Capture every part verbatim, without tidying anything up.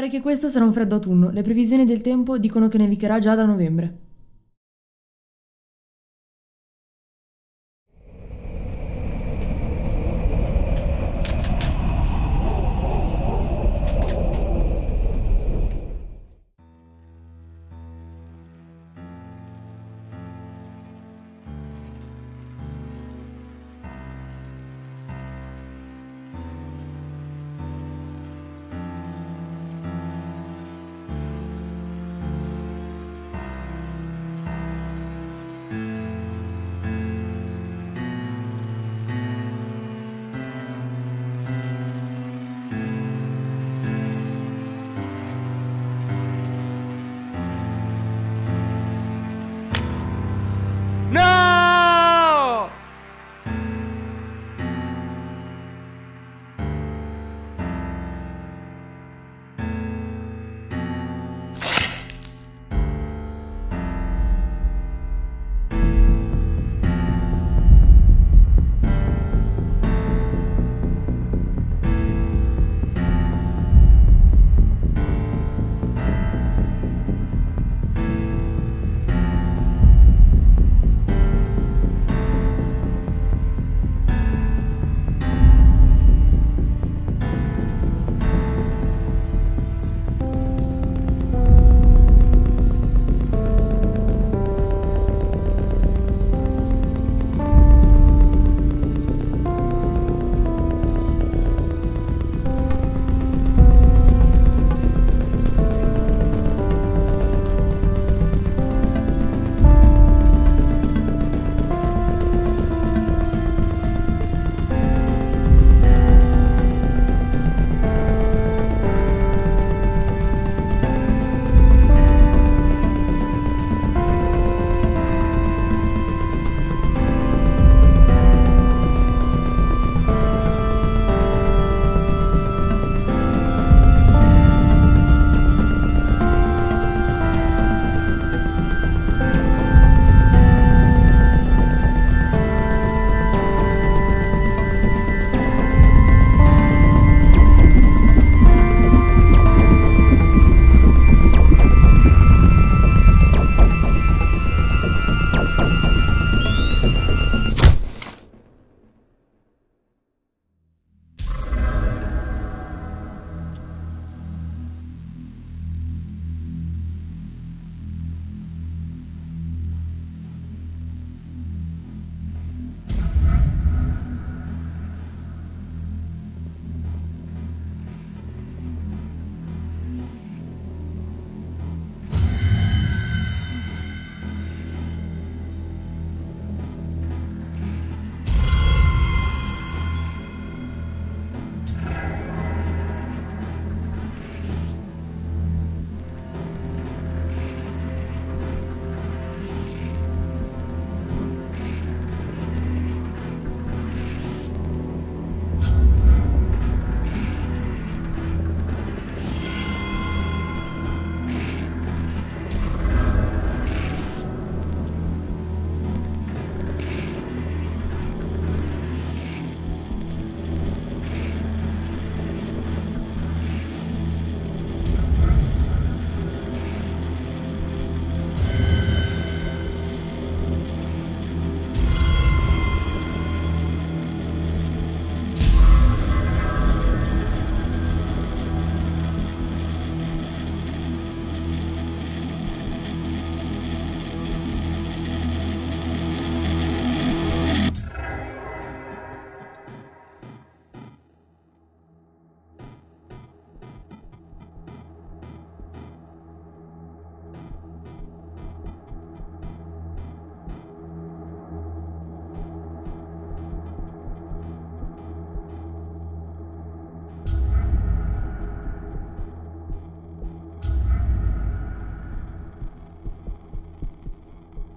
Pare che questo sarà un freddo autunno, le previsioni del tempo dicono che nevicherà già da novembre.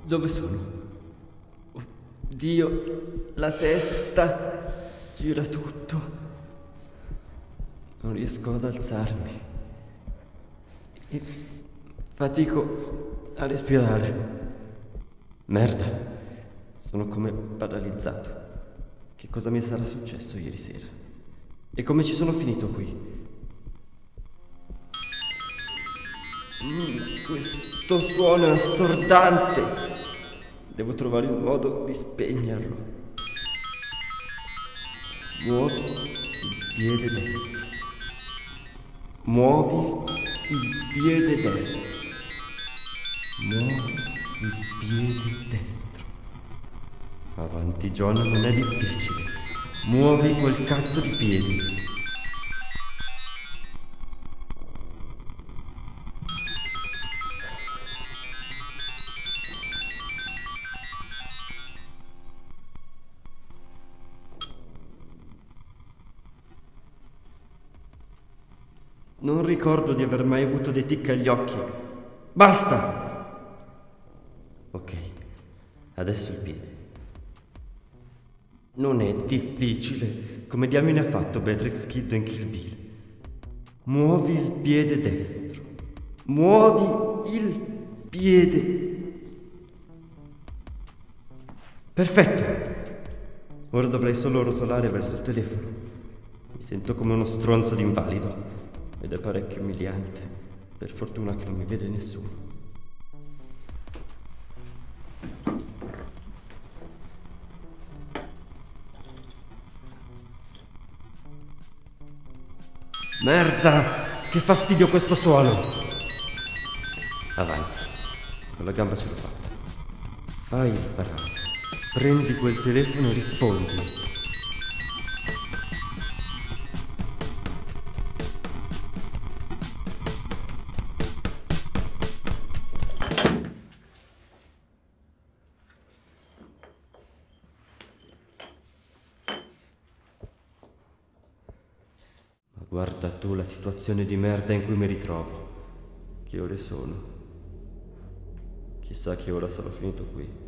Dove sono? Oddio, la testa gira tutto. Non riesco ad alzarmi. E fatico a respirare. Merda, sono come paralizzato. Che cosa mi sarà successo ieri sera? E come ci sono finito qui? Mm, questo suono assordante. Devo trovare un modo di spegnerlo. Muovi il piede destro. Muovi il piede destro. Muovi il piede destro. Avanti John, non è difficile. Muovi quel cazzo di piede. Non ricordo di aver mai avuto dei tic agli occhi. Basta! Ok, adesso il piede. Non è difficile. Come diamine ha fatto Beatrix Kiddo in Kill Bill? Muovi il piede destro. Muovi il piede. Perfetto. Ora dovrei solo rotolare verso il telefono. Mi sento come uno stronzo d'invalido. Ed è parecchio umiliante. Per fortuna che non mi vede nessuno. Merda! Che fastidio questo suono! Avanti. Con la gamba ce l'ho fatta. Fai il bravo. Prendi quel telefono e rispondi. Guarda tu la situazione di merda in cui mi ritrovo. Che ore sono? Chissà che ora sarò finito qui.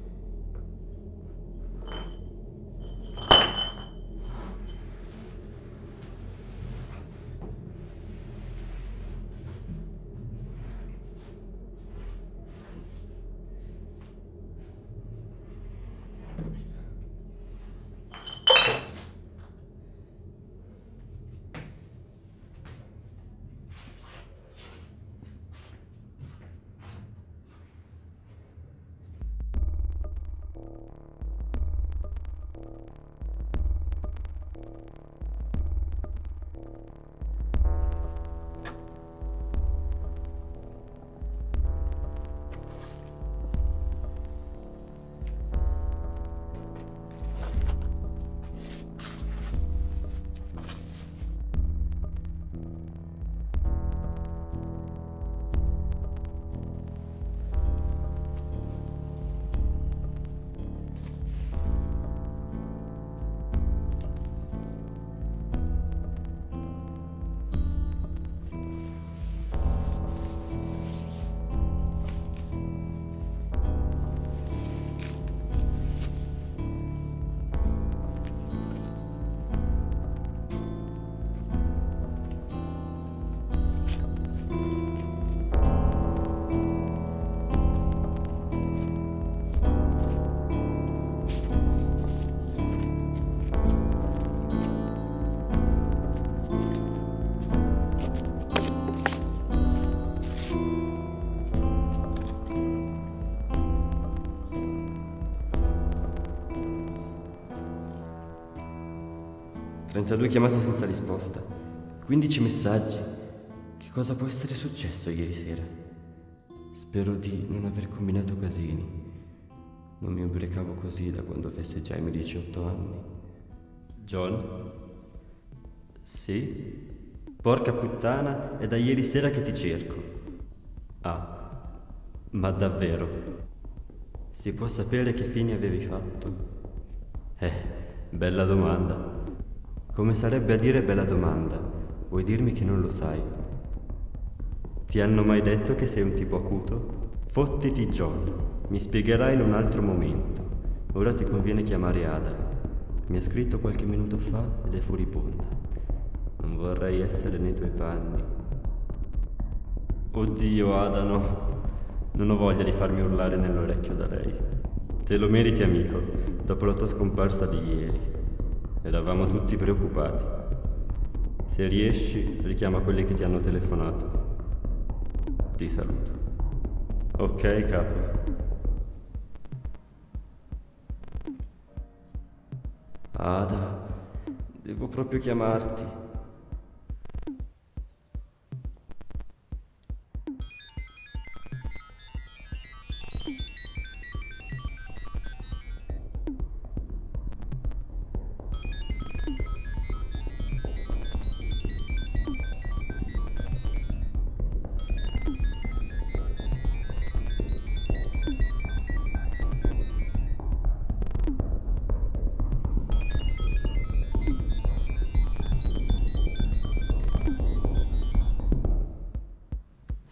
trentadue chiamate senza risposta, quindici messaggi. Che cosa può essere successo ieri sera? Spero di non aver combinato casini. Non mi ubriacavo così da quando festeggiai i miei diciotto anni. John? Sì? Porca puttana, è da ieri sera che ti cerco. Ah, ma davvero? Si può sapere che fine avevi fatto? Eh, bella domanda. Come sarebbe a dire bella domanda, vuoi dirmi che non lo sai? Ti hanno mai detto che sei un tipo acuto? Fottiti John, mi spiegherai in un altro momento. Ora ti conviene chiamare Ada. Mi ha scritto qualche minuto fa ed è furibonda. Non vorrei essere nei tuoi panni. Oddio Ada, no. Non ho voglia di farmi urlare nell'orecchio da lei. Te lo meriti amico, dopo la tua scomparsa di ieri. Eravamo tutti preoccupati. Se riesci, richiama quelli che ti hanno telefonato. Ti saluto. Ok, capo. Ada, devo proprio chiamarti.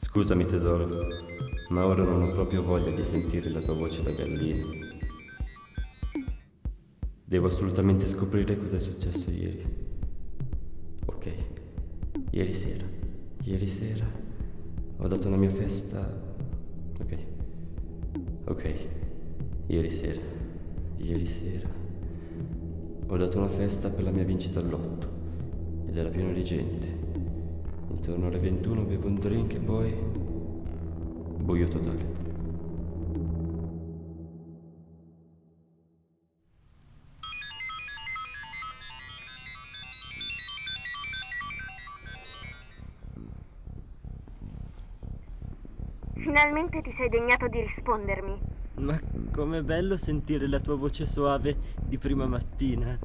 Scusami tesoro, ma ora non ho proprio voglia di sentire la tua voce da gallina. Devo assolutamente scoprire cosa è successo ieri. Ok, ieri sera, ieri sera ho dato una mia festa... Ok, ok, ieri sera, ieri sera ho dato una festa per la mia vincita al lotto ed era pieno di gente. Intorno alle ventuno bevo un drink e poi... buio totale. Finalmente ti sei degnato di rispondermi. Ma com'è bello sentire la tua voce suave di prima mattina.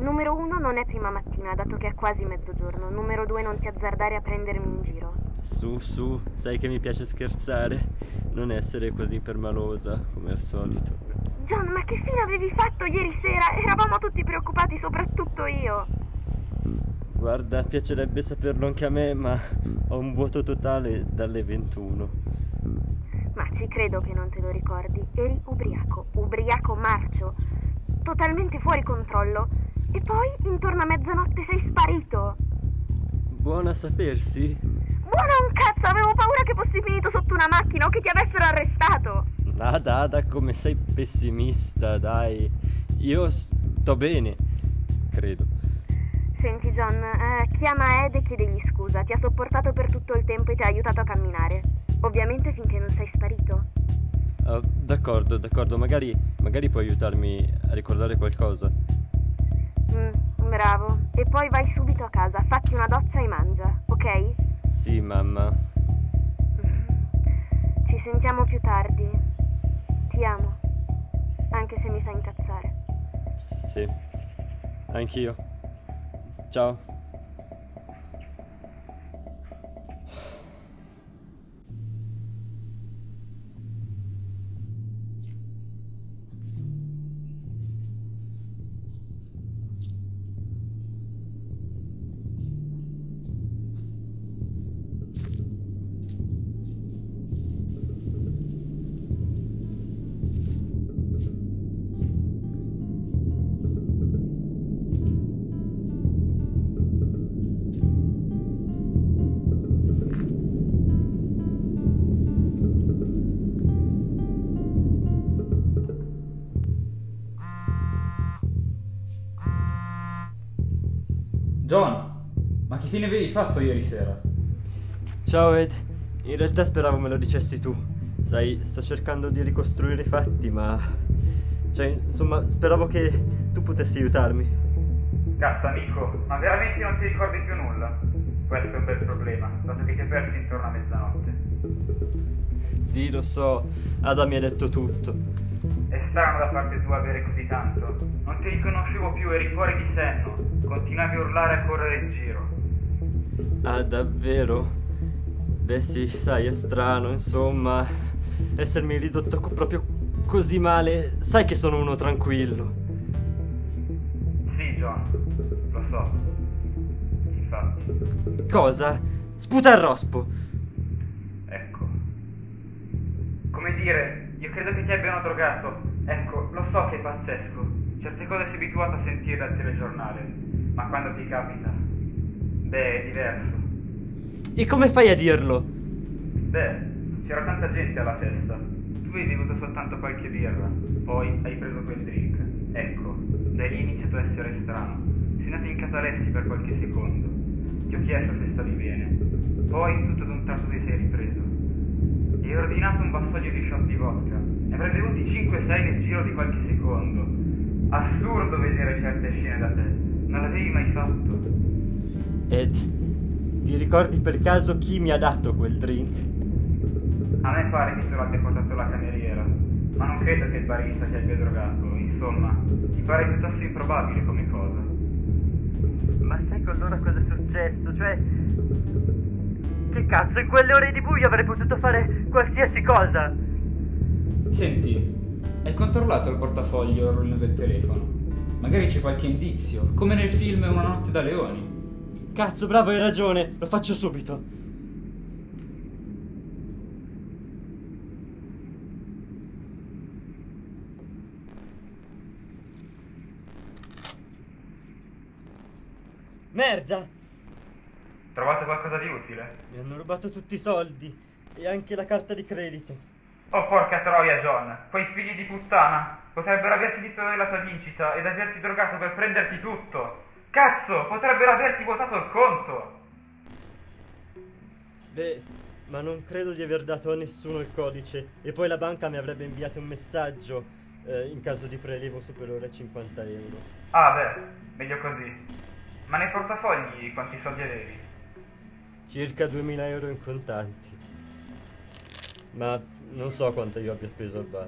Numero uno, non è prima mattina, dato che è quasi mezzogiorno. Numero due, non ti azzardare a prendermi in giro. Su, su, sai che mi piace scherzare. Non essere così permalosa, come al solito. John, ma che fine avevi fatto ieri sera? Eravamo tutti preoccupati, soprattutto io. Guarda, piacerebbe saperlo anche a me, ma ho un vuoto totale dalle ventuno. Ma ci credo che non te lo ricordi. Eri ubriaco, ubriaco marcio, totalmente fuori controllo. E poi, intorno a mezzanotte, sei sparito. Buona a sapersi. Buona un cazzo, avevo paura che fossi finito sotto una macchina o che ti avessero arrestato. Ada, Ada, come sei pessimista, dai. Io sto bene, credo. Senti John, eh, chiama Ed e chiedigli scusa. Ti ha sopportato per tutto il tempo e ti ha aiutato a camminare. Ovviamente finché non sei sparito. uh, D'accordo, d'accordo, magari, magari puoi aiutarmi a ricordare qualcosa. Mm, bravo. E poi vai subito a casa, fatti una doccia e mangia, ok? Sì, mamma. Ci sentiamo più tardi. Ti amo. Anche se mi fa incazzare. Sì. Anch'io. Ciao. John, ma che fine avevi fatto ieri sera? Ciao Ed, in realtà speravo me lo dicessi tu. Sai, sto cercando di ricostruire i fatti, ma... Cioè, insomma, speravo che tu potessi aiutarmi. Cazzo amico, ma veramente non ti ricordi più nulla? Questo è un bel problema, dato che ti hai perso intorno a mezzanotte. Sì, lo so, Ada mi ha detto tutto. È strano da parte tua avere così tanto. Non ti riconoscevo più, eri fuori di senno. Continuavi a urlare e a correre in giro. Ah, davvero? Beh sì, sai, è strano, insomma, essermi ridotto proprio così male. Sai che sono uno tranquillo. Sì, John, lo so. Infatti. Cosa? Sputa il rospo. Ecco. Come dire, io credo che ti abbiano drogato. Ecco, lo so che è pazzesco. Certe cose sei abituato a sentire dal telegiornale. Ma quando ti capita? Beh, è diverso. E come fai a dirlo? Beh, c'era tanta gente alla festa. Tu hai bevuto soltanto qualche birra. Poi hai preso quel drink. Ecco, da lì è iniziato a essere strano. Sei andato in casa Lessi per qualche secondo. Ti ho chiesto se stavi bene. Poi tutto ad un tratto ti sei ripreso. Gli ho ordinato un vassoio di shot di vodka. Ne avrei bevuti cinque o sei nel giro di qualche secondo. Assurdo vedere certe scene da te. Non l'avevi mai fatto. Ed, ti ricordi per caso chi mi ha dato quel drink? A me pare che te l'abbia portato la cameriera, ma non credo che il barista ti abbia drogato. Insomma, mi pare piuttosto improbabile come cosa. Ma sai che allora cosa è successo? Cioè... che cazzo, in quelle ore di buio avrei potuto fare qualsiasi cosa! Senti, hai controllato il portafoglio o il rullino del telefono? Magari c'è qualche indizio, come nel film Una notte da leoni. Cazzo, bravo, hai ragione, lo faccio subito. Merda! Trovate qualcosa di utile? Mi hanno rubato tutti i soldi e anche la carta di credito. Oh porca troia, John, quei figli di puttana potrebbero aversi distrutto la tua vincita ed averti drogato per prenderti tutto. Cazzo, potrebbero averti vuotato il conto. Beh, ma non credo di aver dato a nessuno il codice e poi la banca mi avrebbe inviato un messaggio eh, in caso di prelievo superiore a cinquanta euro. Ah beh, meglio così. Ma nei portafogli quanti soldi avevi? Circa duemila euro in contanti. Ma non so quanto io abbia speso al bar.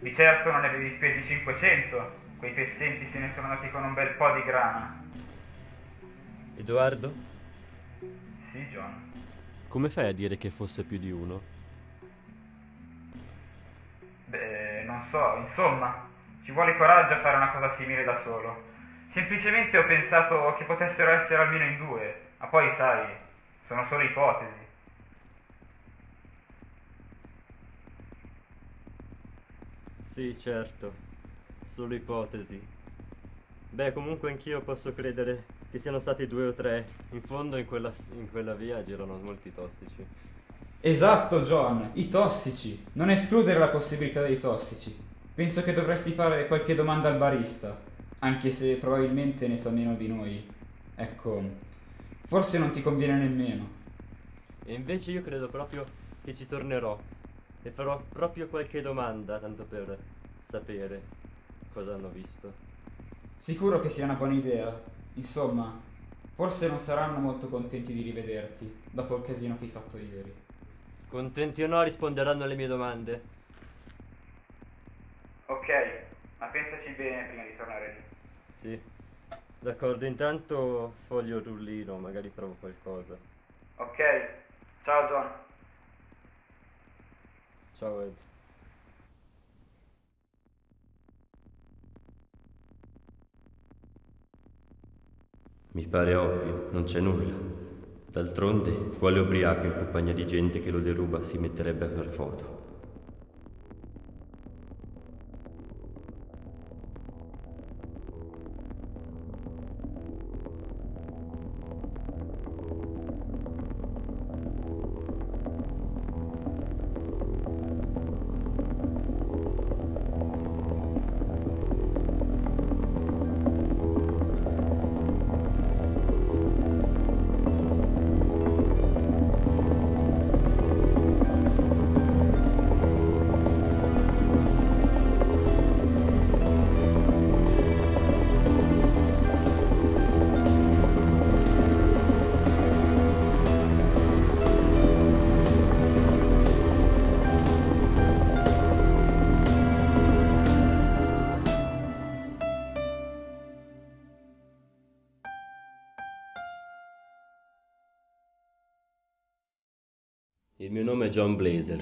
Di certo non ne avevi spesi cinquecento. Quei festenti se ne sono andati con un bel po' di grana. Edoardo? Sì, John. Come fai a dire che fosse più di uno? Beh, non so, insomma. Ci vuole coraggio a fare una cosa simile da solo. Semplicemente ho pensato che potessero essere almeno in due, ma poi sai, sono solo ipotesi. Sì, certo, solo ipotesi. Beh, comunque anch'io posso credere che siano stati due o tre. In fondo in quella, in quella via girano molti tossici. Esatto, John, i tossici. Non escludere la possibilità dei tossici. Penso che dovresti fare qualche domanda al barista. Anche se probabilmente ne sa meno di noi. Ecco, forse non ti conviene nemmeno. E invece io credo proprio che ci tornerò e farò proprio qualche domanda, tanto per sapere cosa hanno visto. Sicuro che sia una buona idea. Insomma, forse non saranno molto contenti di rivederti dopo il casino che hai fatto ieri. Contenti o no, risponderanno alle mie domande. Ok, ma pensaci bene prima di tornare lì. Sì, d'accordo, intanto sfoglio il rullino, magari trovo qualcosa. Ok, ciao John. Ciao Ed. Mi pare ovvio, non c'è nulla. D'altronde, quale ubriaco in compagnia di gente che lo deruba si metterebbe a far foto? Il mio nome è John Blazer,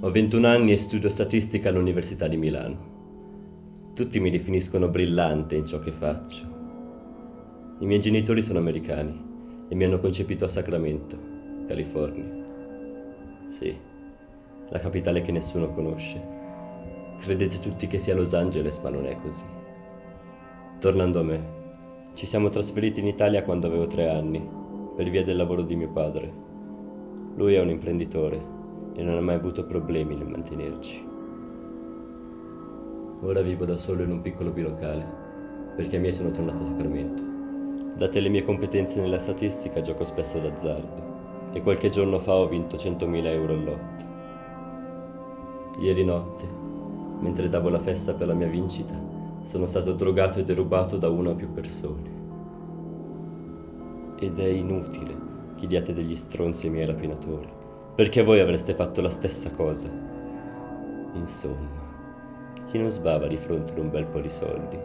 ho ventuno anni e studio statistica all'Università di Milano. Tutti mi definiscono brillante in ciò che faccio. I miei genitori sono americani e mi hanno concepito a Sacramento, California. Sì, la capitale che nessuno conosce. Credete tutti che sia Los Angeles, ma non è così. Tornando a me, ci siamo trasferiti in Italia quando avevo tre anni, per via del lavoro di mio padre. Lui è un imprenditore e non ha mai avuto problemi nel mantenerci. Ora vivo da solo in un piccolo bilocale, perché a me sono tornato a Sacramento. Date le mie competenze nella statistica, gioco spesso d'azzardo. e qualche giorno fa ho vinto centomila euro al lotto. Ieri notte, mentre davo la festa per la mia vincita, sono stato drogato e derubato da una o più persone. Ed è inutile che diate degli stronzi ai miei rapinatori, perché voi avreste fatto la stessa cosa. Insomma, chi non sbava di fronte ad un bel po' di soldi?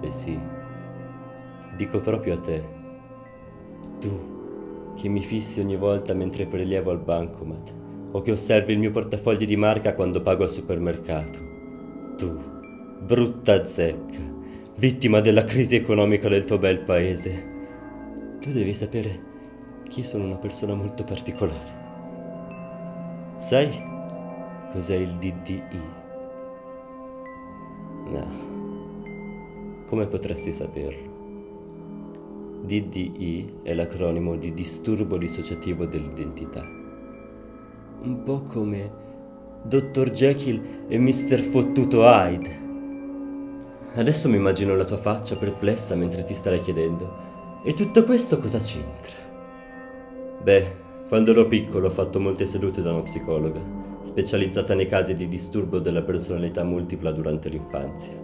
E sì, dico proprio a te, tu che mi fissi ogni volta mentre prelievo al bancomat, o che osservi il mio portafoglio di marca quando pago al supermercato. Tu, brutta zecca, vittima della crisi economica del tuo bel paese. Tu devi sapere che io sono una persona molto particolare. Sai cos'è il D D I? No, come potresti saperlo? D D I è l'acronimo di disturbo dissociativo dell'identità. Un po' come dottor Jekyll e mister Fottuto Hyde. Adesso mi immagino la tua faccia perplessa mentre ti starai chiedendo: e tutto questo cosa c'entra? Beh, quando ero piccolo ho fatto molte sedute da una psicologa, specializzata nei casi di disturbo della personalità multipla durante l'infanzia.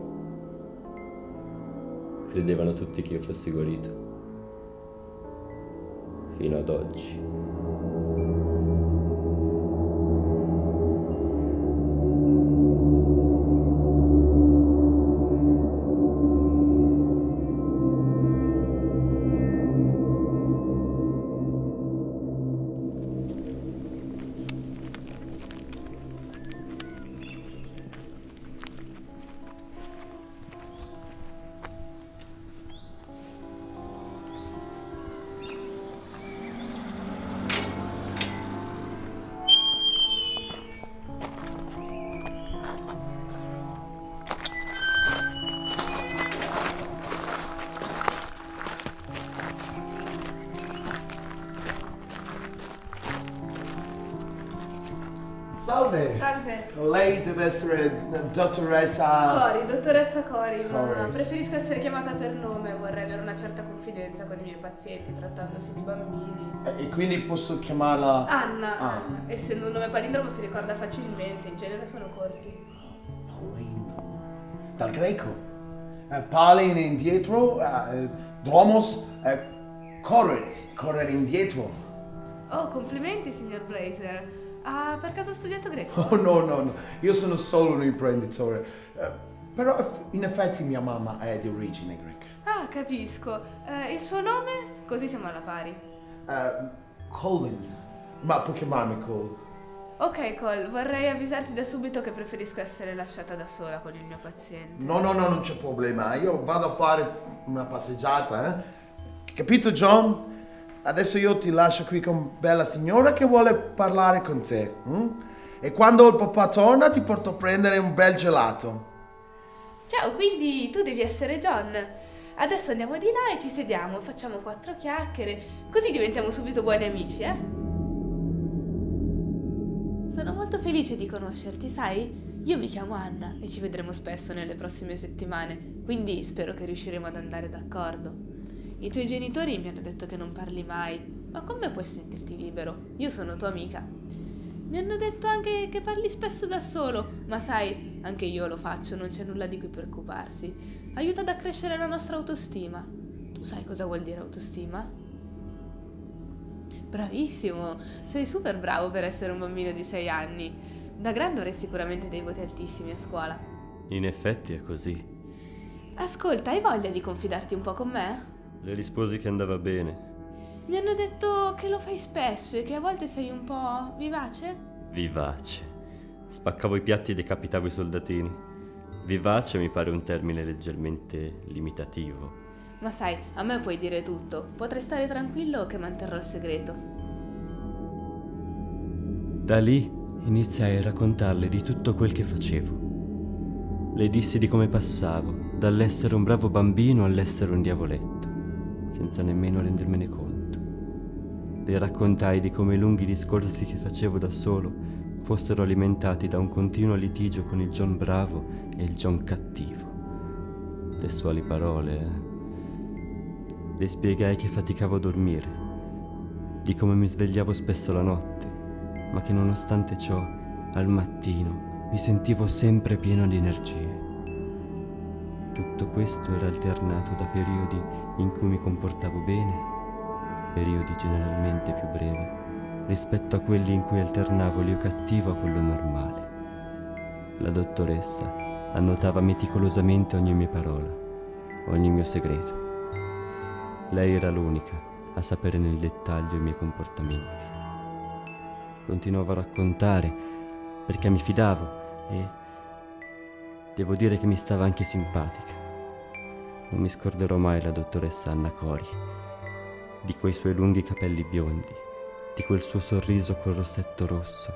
Credevano tutti che io fossi guarito. Fino ad oggi. Salve. Salve! Lei deve essere dottoressa... Cori, dottoressa Cori, ma preferisco essere chiamata per nome, vorrei avere una certa confidenza con i miei pazienti, trattandosi di bambini. E quindi posso chiamarla... Anna. Anna. Anna. Essendo un nome palindromo si ricorda facilmente, in genere sono corti. Palindromo? Dal greco? Eh, pali in indietro, eh, dromos, eh, correre, correre indietro. Oh, complimenti signor Blazer. Ah, per caso ho studiato greco? Oh no, no, no, io sono solo un imprenditore, eh, però in effetti mia mamma è di origine greca. Ah, capisco. Eh, il suo nome? Così siamo alla pari. Uh, Colin, ma puoi chiamarmi Cole? Ok Cole, vorrei avvisarti da subito che preferisco essere lasciata da sola con il mio paziente. No, no, no, non c'è problema, io vado a fare una passeggiata, eh? Capito John? Adesso io ti lascio qui con bella signora che vuole parlare con te. Hm? E quando il papà torna ti porto a prendere un bel gelato. Ciao, quindi tu devi essere John. Adesso andiamo di là e ci sediamo, facciamo quattro chiacchiere, così diventiamo subito buoni amici, eh? Sono molto felice di conoscerti, sai? Io mi chiamo Anna e ci vedremo spesso nelle prossime settimane, quindi spero che riusciremo ad andare d'accordo. I tuoi genitori mi hanno detto che non parli mai, ma come puoi sentirti libero? Io sono tua amica. Mi hanno detto anche che parli spesso da solo, ma sai, anche io lo faccio, non c'è nulla di cui preoccuparsi. Aiuta ad accrescere la nostra autostima. Tu sai cosa vuol dire autostima? Bravissimo! Sei super bravo per essere un bambino di sei anni. Da grande avrai sicuramente dei voti altissimi a scuola. In effetti è così. Ascolta, hai voglia di confidarti un po' con me? Le risposi che andava bene. Mi hanno detto che lo fai spesso e che a volte sei un po' vivace? Vivace. Spaccavo i piatti e decapitavo i soldatini. Vivace mi pare un termine leggermente limitativo. Ma sai, a me puoi dire tutto. Potrai stare tranquillo che manterrò il segreto. Da lì iniziai a raccontarle di tutto quel che facevo. Le dissi di come passavo, dall'essere un bravo bambino all'essere un diavoletto, senza nemmeno rendermene conto. Le raccontai di come i lunghi discorsi che facevo da solo fossero alimentati da un continuo litigio con il John bravo e il John cattivo. Testuali parole, eh? Le spiegai che faticavo a dormire, di come mi svegliavo spesso la notte, ma che nonostante ciò, al mattino mi sentivo sempre pieno di energie. Tutto questo era alternato da periodi in cui mi comportavo bene, periodi generalmente più brevi, rispetto a quelli in cui alternavo l'io cattivo a quello normale. La dottoressa annotava meticolosamente ogni mia parola, ogni mio segreto. Lei era l'unica a sapere nel dettaglio i miei comportamenti. Continuavo a raccontare perché mi fidavo e devo dire che mi stava anche simpatica. Non mi scorderò mai la dottoressa Anna Cori, di quei suoi lunghi capelli biondi, di quel suo sorriso col rossetto rosso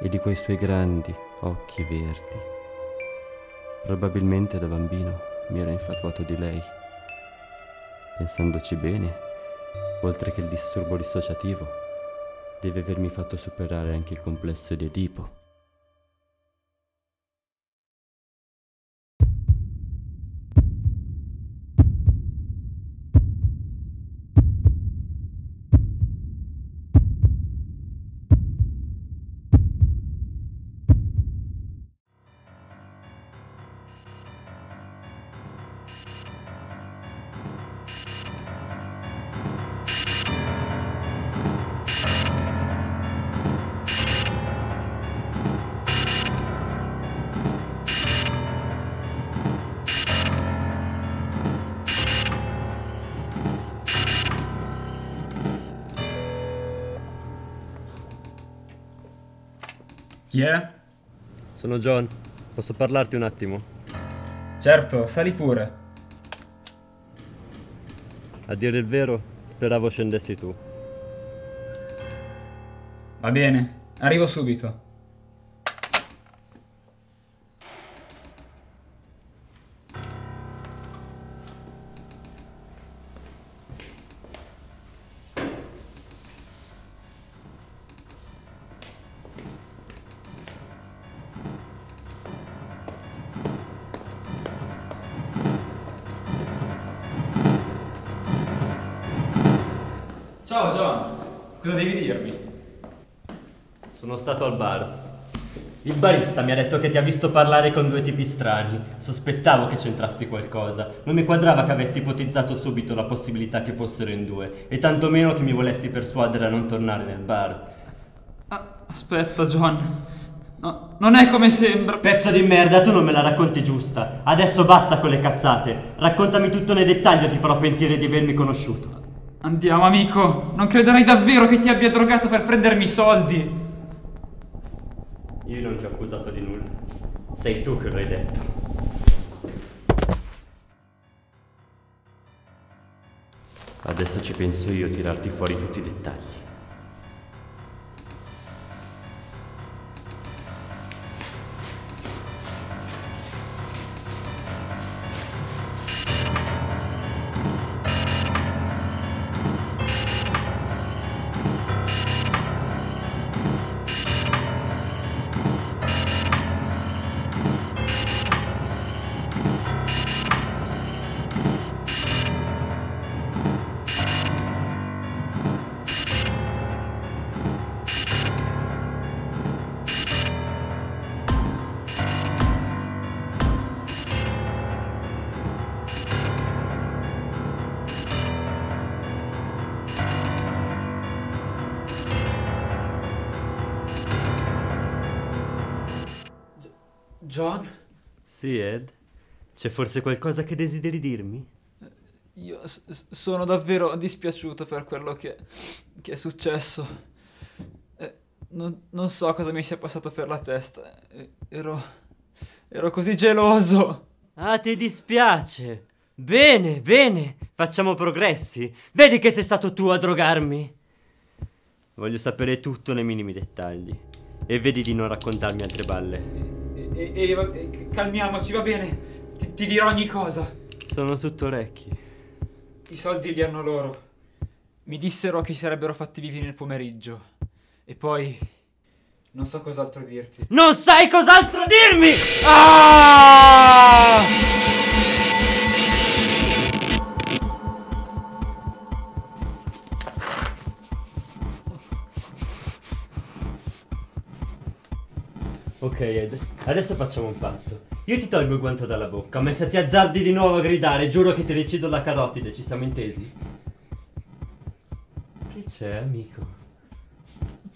e di quei suoi grandi occhi verdi. Probabilmente da bambino mi ero infatuato di lei. Pensandoci bene, oltre che il disturbo dissociativo, deve avermi fatto superare anche il complesso di Edipo. Chi è? Sono John, posso parlarti un attimo? Certo, sali pure. A dire il vero, speravo scendessi tu. Va bene, arrivo subito. Ciao John, cosa devi dirmi? Sono stato al bar. Il barista mi ha detto che ti ha visto parlare con due tipi strani. Sospettavo che c'entrassi qualcosa. Non mi quadrava che avessi ipotizzato subito la possibilità che fossero in due, e tantomeno che mi volessi persuadere a non tornare nel bar. Ah, aspetta John, no, non è come sembra. Pezzo di merda, tu non me la racconti giusta. Adesso basta con le cazzate. Raccontami tutto nei dettagli o ti farò pentire di avermi conosciuto. Andiamo amico, non crederai davvero che ti abbia drogato per prendermi i soldi. Io non ti ho accusato di nulla, sei tu che l'hai detto. Adesso ci penso io a tirarti fuori tutti i dettagli. John? Sì, Ed? C'è forse qualcosa che desideri dirmi? Io sono davvero dispiaciuto per quello che, che è successo. Eh, non, non so cosa mi sia passato per la testa. Eh, ero, ero così geloso. Ah, ti dispiace? Bene, bene. Facciamo progressi. Vedi che sei stato tu a drogarmi. Voglio sapere tutto nei minimi dettagli. E vedi di non raccontarmi altre balle. E, e, e, calmiamoci, va bene, ti, ti dirò ogni cosa. Sono tutto orecchi. I soldi li hanno loro. Mi dissero che si sarebbero fatti vivi nel pomeriggio. E poi non so cos'altro dirti. Non sai cos'altro dirmi! Ah! Ok Ed, adesso facciamo un patto. Io ti tolgo il guanto dalla bocca, ma se ti azzardi di nuovo a gridare, giuro che ti ricido la carotide, ci siamo intesi? Che c'è, amico?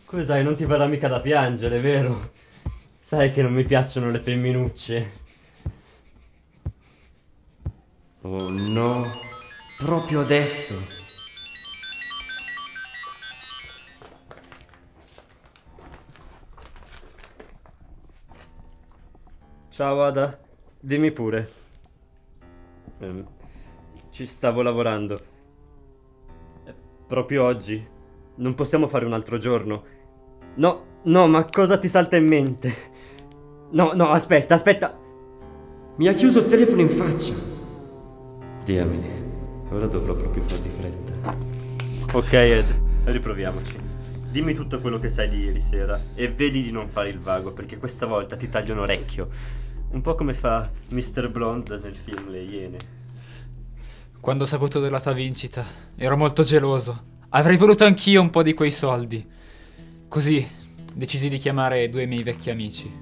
Cos'hai, non ti verrà mica da piangere, vero? Sai che non mi piacciono le femminucce. Oh no, proprio adesso. Ciao Ada, dimmi pure. Eh, ci stavo lavorando. Eh, proprio oggi. Non possiamo fare un altro giorno. No, no, ma cosa ti salta in mente? No, no, aspetta, aspetta. Mi ha chiuso il telefono in faccia. Diamine, ora dovrò proprio far di fretta. Ok Ed, riproviamoci. Dimmi tutto quello che sai di ieri sera e vedi di non fare il vago, perché questa volta ti taglio un orecchio. Un po' come fa mister Blonde nel film Le Iene. Quando ho saputo della tua vincita, ero molto geloso. Avrei voluto anch'io un po' di quei soldi. Così decisi di chiamare due miei vecchi amici.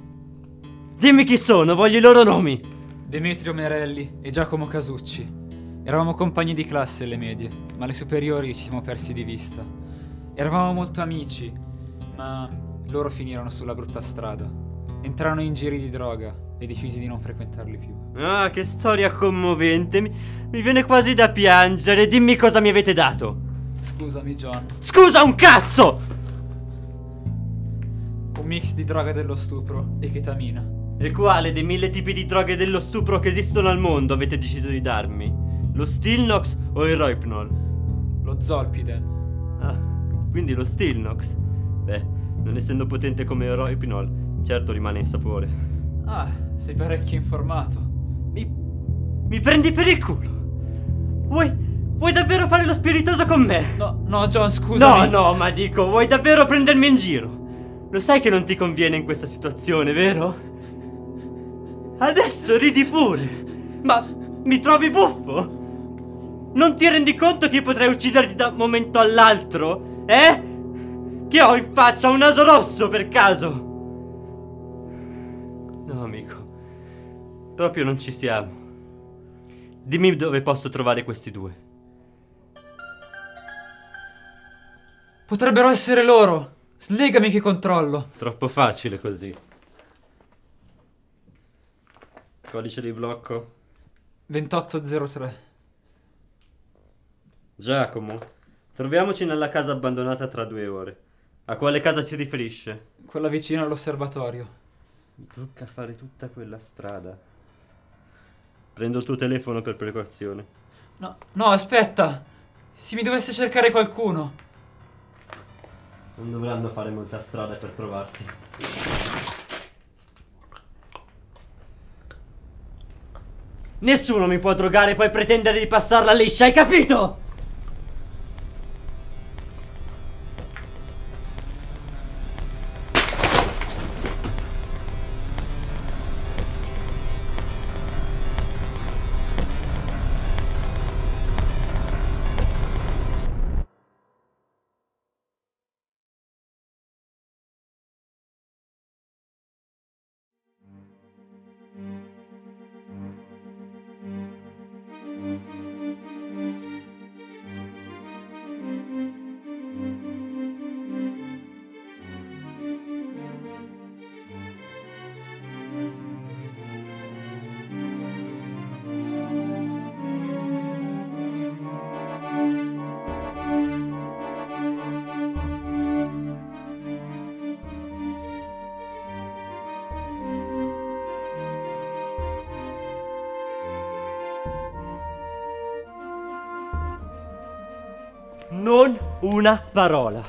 Dimmi chi sono, voglio i loro nomi! Demetrio Merelli e Giacomo Casucci. Eravamo compagni di classe alle medie, ma alle superiori ci siamo persi di vista. Eravamo molto amici, ma loro finirono sulla brutta strada. Entrarono in giri di droga e decisi di non frequentarli più. Ah, che storia commovente! Mi, mi viene quasi da piangere, dimmi cosa mi avete dato! Scusami, John. Scusa un cazzo! Un mix di droga dello stupro e chetamina. E quale dei mille tipi di droghe dello stupro che esistono al mondo avete deciso di darmi? Lo Stilnox o il Rohypnol? Lo Zolpidem. Ah, quindi lo Stilnox? Beh, non essendo potente come il Rohypnol, certo rimane in sapore. Ah, sei parecchio informato. Mi... mi prendi per il culo? Vuoi... vuoi davvero fare lo spiritoso con me? No, no John, scusami. No, no, ma dico, vuoi davvero prendermi in giro? Lo sai che non ti conviene in questa situazione, vero? Adesso ridi pure! Ma mi trovi buffo? Non ti rendi conto che potrei ucciderti da un momento all'altro? Eh? Che ho in faccia un naso rosso per caso? No, amico. Proprio non ci siamo. Dimmi dove posso trovare questi due. Potrebbero essere loro! Slegami che controllo! Troppo facile così. Codice di blocco? ventotto zero tre. Giacomo, troviamoci nella casa abbandonata tra due ore. A quale casa si riferisce? Quella vicina all'osservatorio. Mi tocca fare tutta quella strada. Prendo il tuo telefono per precauzione. No, no, aspetta! Se mi dovesse cercare qualcuno... non dovranno fare molta strada per trovarti. Nessuno mi può drogare e poi pretendere di passarla liscia, hai capito? Non una parola.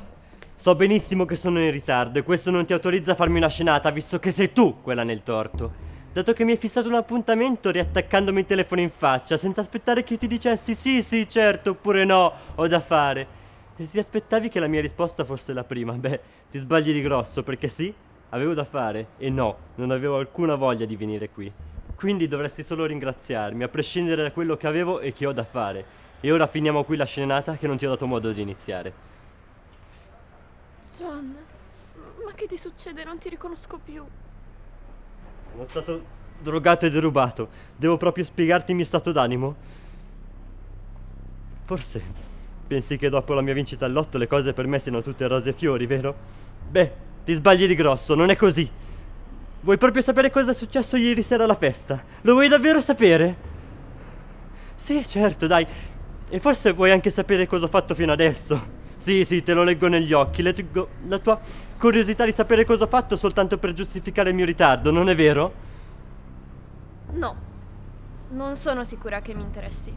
So benissimo che sono in ritardo e questo non ti autorizza a farmi una scenata, visto che sei tu quella nel torto. Dato che mi hai fissato un appuntamento riattaccandomi il telefono in faccia, senza aspettare che io ti dicessi sì, sì, certo, oppure no, ho da fare. E se ti aspettavi che la mia risposta fosse la prima, beh, ti sbagli di grosso, perché sì, avevo da fare, e no, non avevo alcuna voglia di venire qui. Quindi dovresti solo ringraziarmi, a prescindere da quello che avevo e che ho da fare. E ora finiamo qui la scenata che non ti ho dato modo di iniziare. John, ma che ti succede? Non ti riconosco più. Sono stato drogato e derubato. Devo proprio spiegarti il mio stato d'animo? Forse pensi che dopo la mia vincita al lotto le cose per me siano tutte rose e fiori, vero? Beh, ti sbagli di grosso, non è così. Vuoi proprio sapere cosa è successo ieri sera alla festa? Lo vuoi davvero sapere? Sì, certo, dai. E forse vuoi anche sapere cosa ho fatto fino adesso. Sì, sì, te lo leggo negli occhi. Leggo la tua curiosità di sapere cosa ho fatto soltanto per giustificare il mio ritardo, non è vero? No, non sono sicura che mi interessi.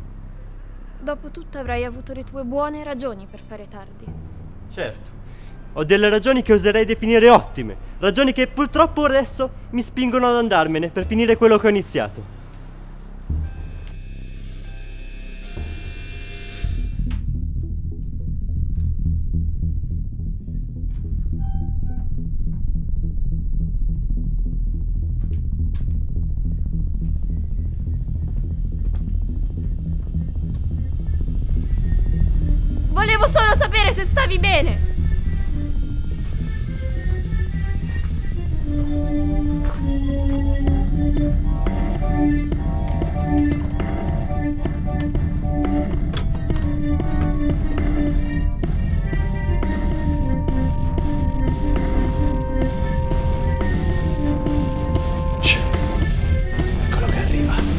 Dopotutto avrai avuto le tue buone ragioni per fare tardi. Certo, ho delle ragioni che oserei definire ottime. Ragioni che purtroppo adesso mi spingono ad andarmene per finire quello che ho iniziato. Volevo solo sapere se stavi bene! Eccolo che arriva.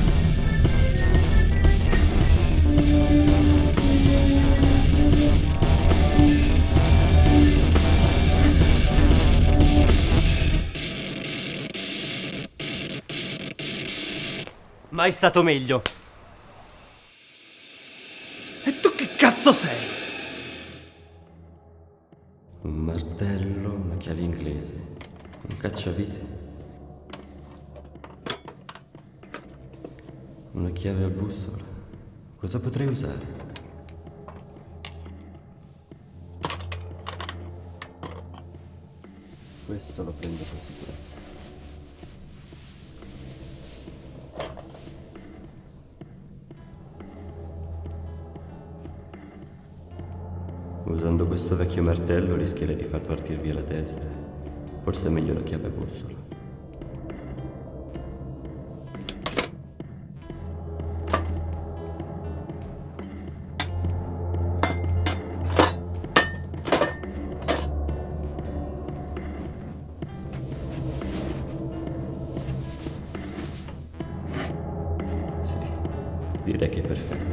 Mai stato meglio. E tu che cazzo sei? Un martello, una chiave inglese, un cacciavite, una chiave a bussola. Cosa potrei usare? Questo lo prendo con sicurezza. Usando questo vecchio martello rischierei di far partire via la testa. Forse è meglio la chiave bussola. Sì, direi che è perfetta.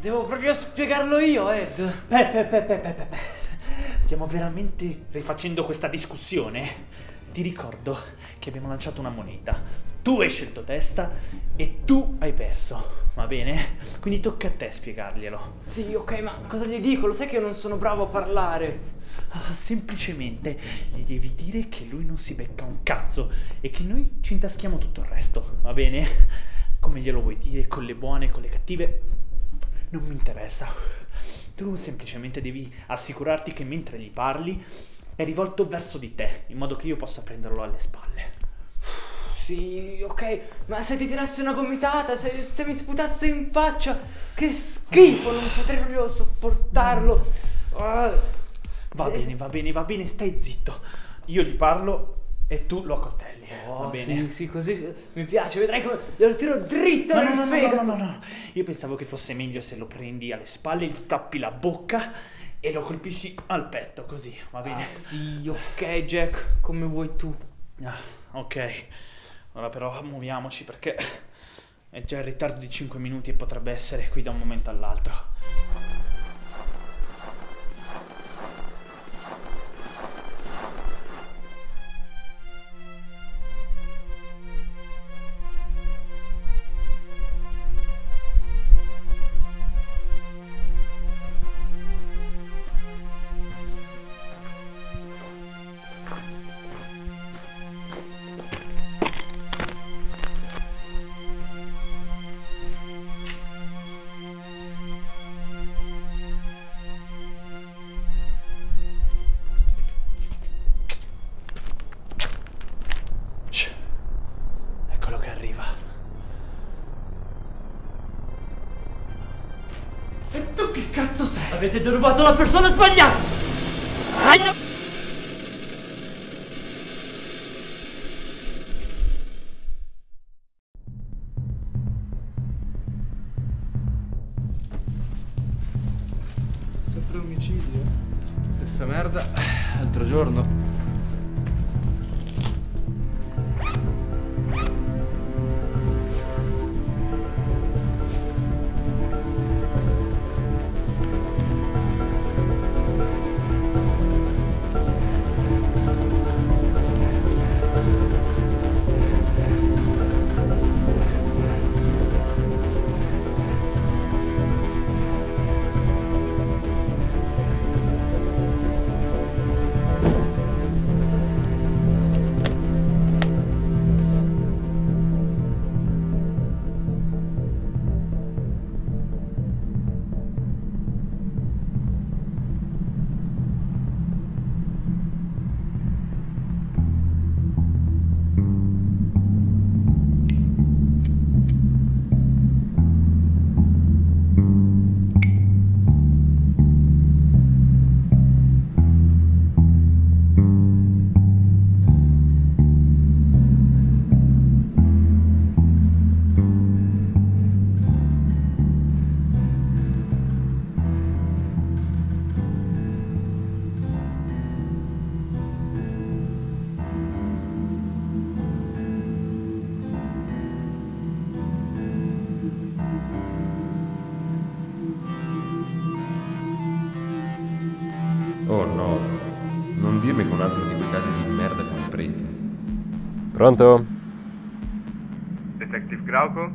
Devo proprio spiegarlo io, Ed. Beh, beh, beh, beh, beh, beh. Stiamo veramente rifacendo questa discussione? Ti ricordo che abbiamo lanciato una moneta. Tu hai scelto testa e tu hai perso. Va bene? Quindi tocca a te spiegarglielo. Sì, ok, ma cosa gli dico? Lo sai che io non sono bravo a parlare. Ah, semplicemente gli devi dire che lui non si becca un cazzo e che noi ci intaschiamo tutto il resto. Va bene? Come glielo vuoi dire? Con le buone, con le cattive? Non mi interessa. Tu semplicemente devi assicurarti che mentre gli parli è rivolto verso di te, in modo che io possa prenderlo alle spalle. Sì, ok, ma se ti tirassi una gomitata, se, se mi sputasse in faccia, che schifo, non potrei proprio sopportarlo. Va bene, va bene, va bene, stai zitto. Io gli parlo e tu lo accoltelli. Oh, va bene? Sì, sì, così mi piace, vedrai come lo tiro dritto nel fegato. No, no, no, no, no, io pensavo che fosse meglio se lo prendi alle spalle, gli tappi la bocca e lo colpisci al petto, così, va bene? Ah, sì, ok, Jack, come vuoi tu. Ah, ok. Ora però muoviamoci perché è già in ritardo di cinque minuti e potrebbe essere qui da un momento all'altro. Avete derubato la persona sbagliata! Aia! Sempre omicidio? Stessa merda, altro giorno. Pronto? Detective Glauco?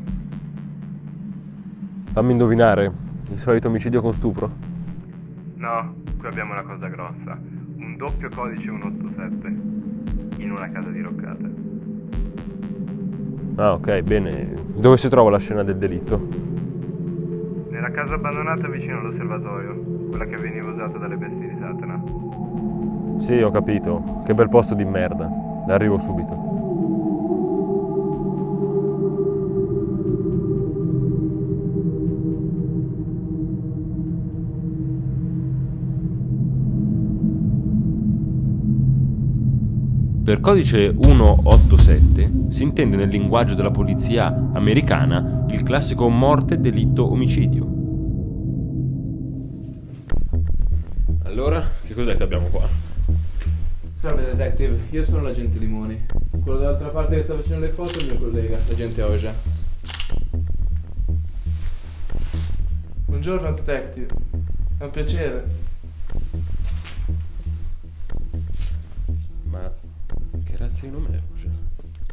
Fammi indovinare, il solito omicidio con stupro? No, qui abbiamo una cosa grossa, un doppio codice centoottantasette, in una casa diroccata. Ah, ok, bene. Dove si trova la scena del delitto? Nella casa abbandonata vicino all'osservatorio, quella che veniva usata dalle bestie di Satana. Sì, ho capito. Che bel posto di merda. Arrivo subito. Per codice centoottantasette si intende nel linguaggio della polizia americana il classico morte, delitto, omicidio. Allora, che cos'è che abbiamo qua? Salve detective, io sono l'agente Limoni. Quello dall'altra parte che sta facendo le foto è il mio collega, l'agente Oja. Buongiorno detective, è un piacere. Ma che razza di nome è Lucia?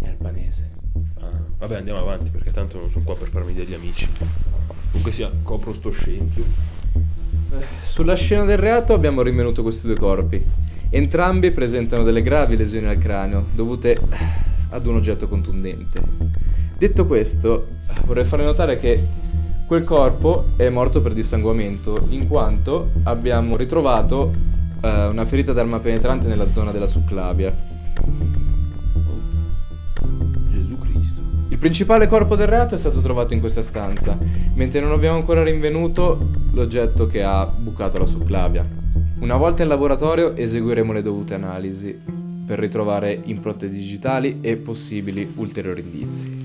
È albanese. Ah, vabbè, andiamo avanti perché tanto non sono qua per farmi degli amici. Comunque sia, copro sto scempio. Sulla scena del reato abbiamo rinvenuto questi due corpi. Entrambi presentano delle gravi lesioni al cranio dovute ad un oggetto contundente. Detto questo, vorrei farvi notare che quel corpo è morto per dissanguamento, in quanto abbiamo ritrovato eh, una ferita d'arma penetrante nella zona della succlavia. Oh. Gesù Cristo. Il principale corpo del reato è stato trovato in questa stanza, mentre non abbiamo ancora rinvenuto l'oggetto che ha bucato la succlavia. Una volta in laboratorio eseguiremo le dovute analisi per ritrovare impronte digitali e possibili ulteriori indizi.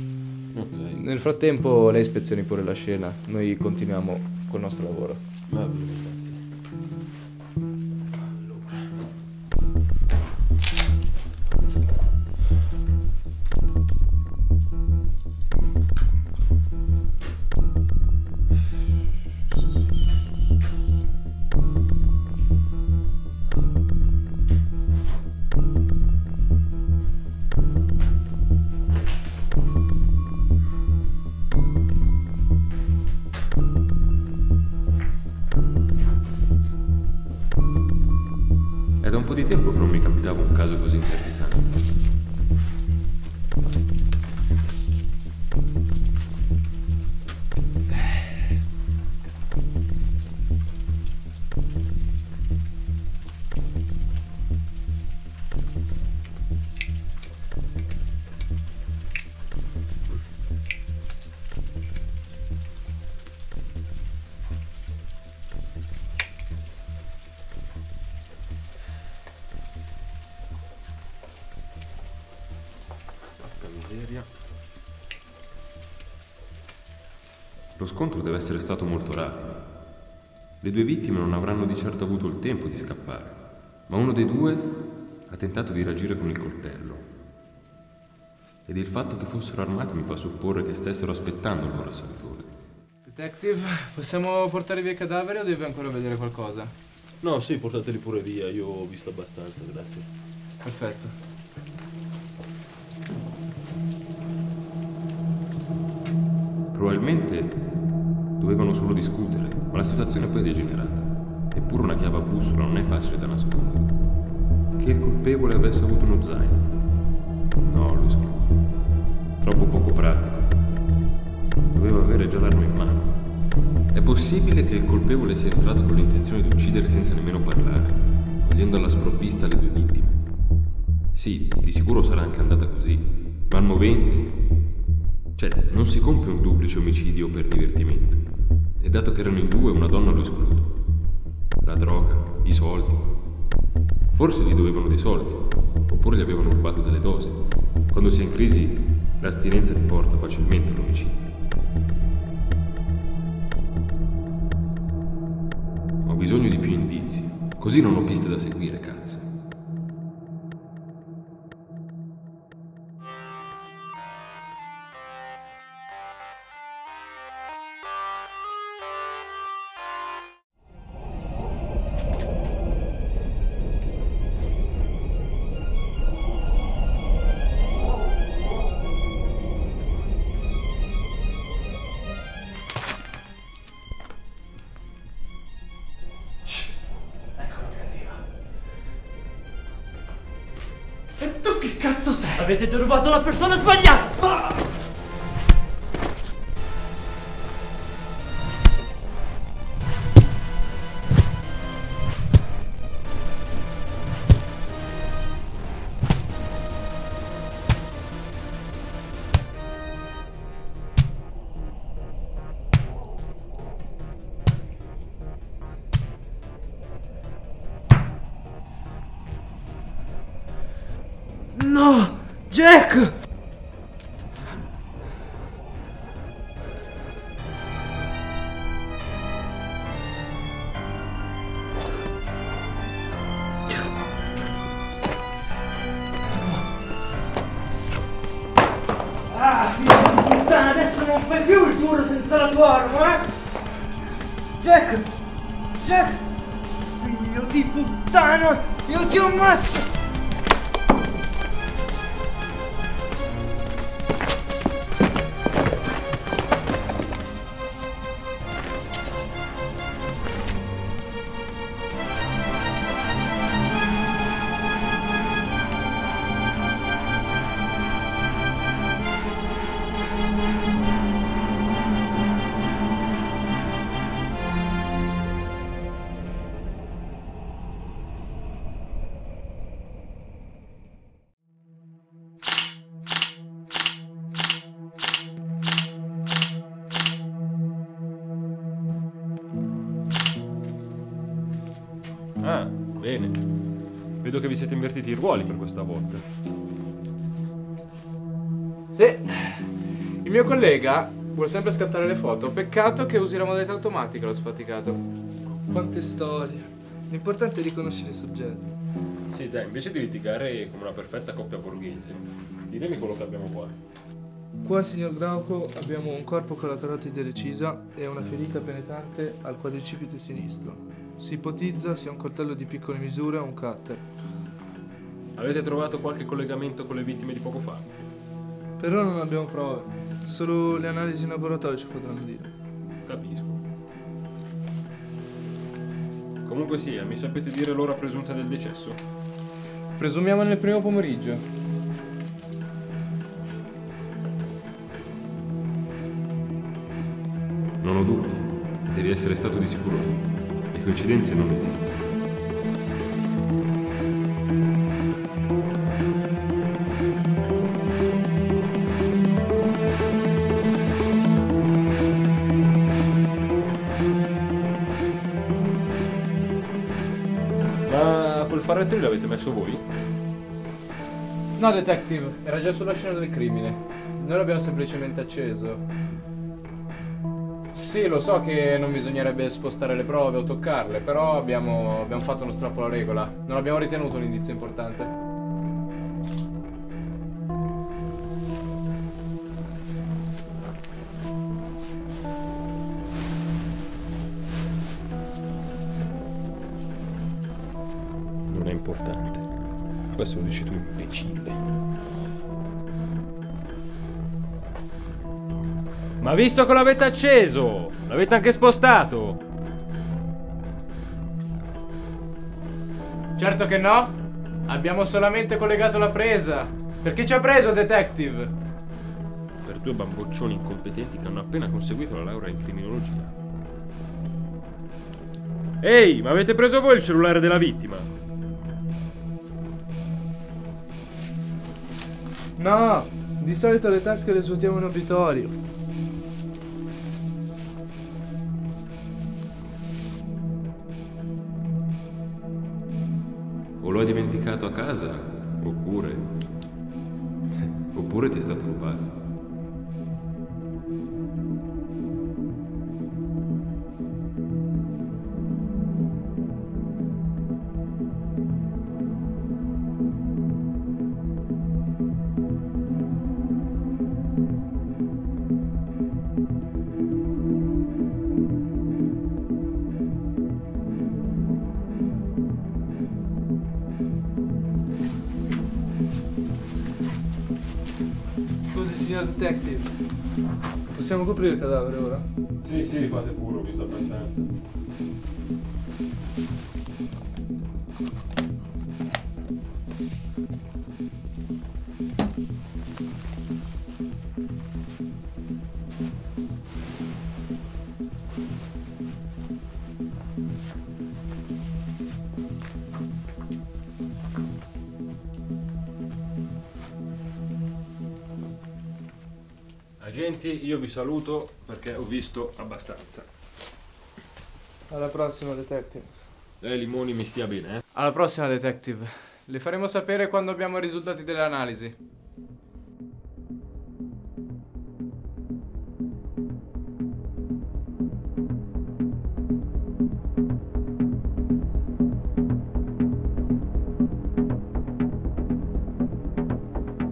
Okay. Nel frattempo lei ispezioni pure la scena, noi continuiamo col nostro lavoro. Va bene, grazie. Lo scontro deve essere stato molto rapido. Le due vittime non avranno di certo avuto il tempo di scappare, ma uno dei due ha tentato di reagire con il coltello. Ed il fatto che fossero armati mi fa supporre che stessero aspettando il loro assaltore. Detective, possiamo portare via i cadaveri o devi ancora vedere qualcosa? No, sì, portateli pure via, io ho visto abbastanza, grazie. Perfetto. Probabilmente dovevano solo discutere, ma la situazione poi è degenerata. Eppure una chiave a bussola non è facile da nascondere. Che il colpevole avesse avuto uno zaino? No, lo escludo. Troppo poco pratico. Doveva avere già l'arma in mano. È possibile che il colpevole sia entrato con l'intenzione di uccidere senza nemmeno parlare, cogliendo alla sprovvista le due vittime. Sì, di sicuro sarà anche andata così, ma al movente... Cioè, non si compie un duplice omicidio per divertimento. E dato che erano in due, una donna lo escludo. La droga, i soldi. Forse gli dovevano dei soldi, oppure gli avevano rubato delle dosi. Quando si è in crisi, l'astinenza ti porta facilmente all'omicidio. Ho bisogno di più indizi, così non ho piste da seguire, cazzo. Avete derubato la persona sbagliata! Ah! No! Jack! Ah, figlio di puttana, adesso non fai più il duro senza la tua arma, eh? Jack! Jack! Figlio di puttana! Io ti ammazzo! Ah, bene. Vedo che vi siete invertiti i ruoli per questa volta. Sì. Il mio collega vuole sempre scattare le foto. Peccato che usi la modalità automatica, l'ho sfaticato. Quante storie. L'importante è riconoscere il soggetto. Sì, dai, invece di litigare come una perfetta coppia borghese, ditemi quello che abbiamo qua. Qua, signor Glauco, abbiamo un corpo con la carotide recisa e una ferita penetrante al quadricipite sinistro. Si ipotizza sia un coltello di piccole misure o un cutter. Avete trovato qualche collegamento con le vittime di poco fa? Per ora non abbiamo prove, solo le analisi in laboratorio ci potranno dire. Capisco. Comunque sia, mi sapete dire l'ora presunta del decesso? Presumiamo nel primo pomeriggio. Non ho dubbi, devi essere stato di sicuro. Le coincidenze non esistono. Ma quel farretto lì l'avete messo voi? No, detective, era già sulla scena del crimine. Noi l'abbiamo semplicemente acceso. Sì, lo so che non bisognerebbe spostare le prove o toccarle, però abbiamo, abbiamo fatto uno strappo alla regola. Non abbiamo ritenuto un indizio importante. Non è importante. Questo lo dici tu, imbecille. Ma visto che l'avete acceso, l'avete anche spostato. Certo che no, abbiamo solamente collegato la presa. Perché ci ha preso, detective? Per due bamboccioni incompetenti che hanno appena conseguito la laurea in criminologia. Ehi, ma avete preso voi il cellulare della vittima? No, di solito le tasche le svuotiamo in obitorio. O lo hai dimenticato a casa, oppure... oppure ti è stato rubato. Detective, possiamo coprire il cadavere ora? Sì, sì, fate pure, ho visto abbastanza. Agenti, io vi saluto perché ho visto abbastanza. Alla prossima, detective. Lei limoni mi stia bene, eh? Alla prossima, detective. Le faremo sapere quando abbiamo i risultati delle analisi.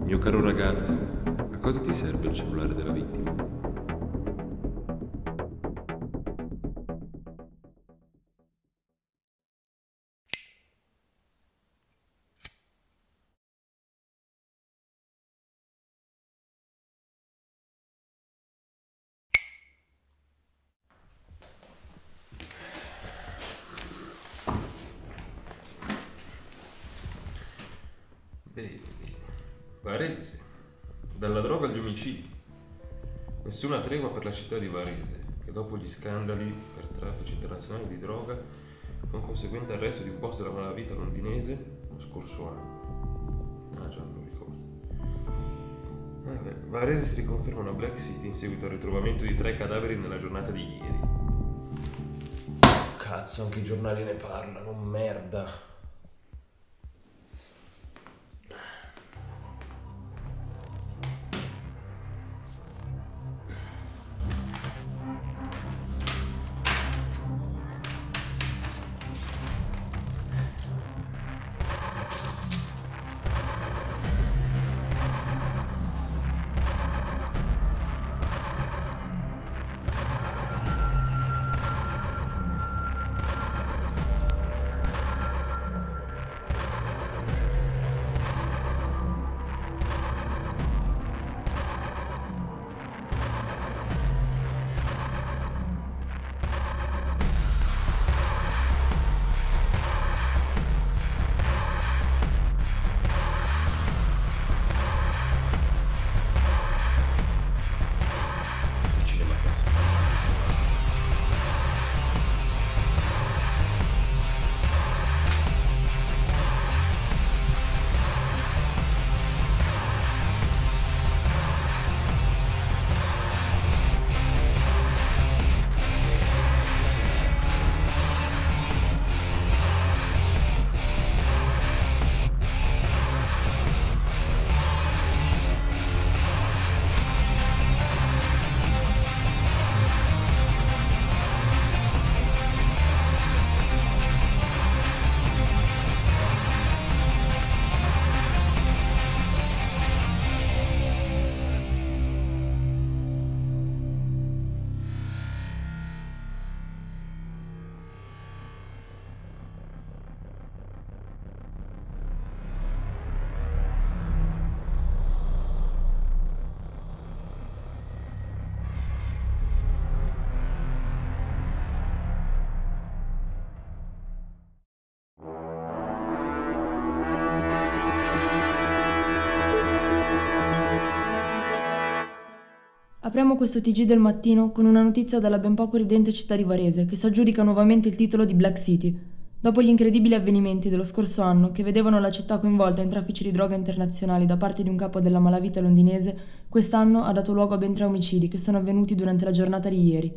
Mio caro ragazzo, cosa ti serve il cellulare della vittima? Varese, dalla droga agli omicidi. Nessuna tregua per la città di Varese, che dopo gli scandali per traffici internazionali di droga, con conseguente arresto di un boss della malavita londinese lo scorso anno. Ah già, non ricordo. Vabbè, Varese si riconferma una Black City in seguito al ritrovamento di tre cadaveri nella giornata di ieri. Cazzo, anche i giornali ne parlano, merda. Apriamo questo T G del mattino con una notizia dalla ben poco ridente città di Varese, che si aggiudica nuovamente il titolo di Black City, dopo gli incredibili avvenimenti dello scorso anno che vedevano la città coinvolta in traffici di droga internazionali da parte di un capo della malavita londinese. Quest'anno ha dato luogo a ben tre omicidi che sono avvenuti durante la giornata di ieri.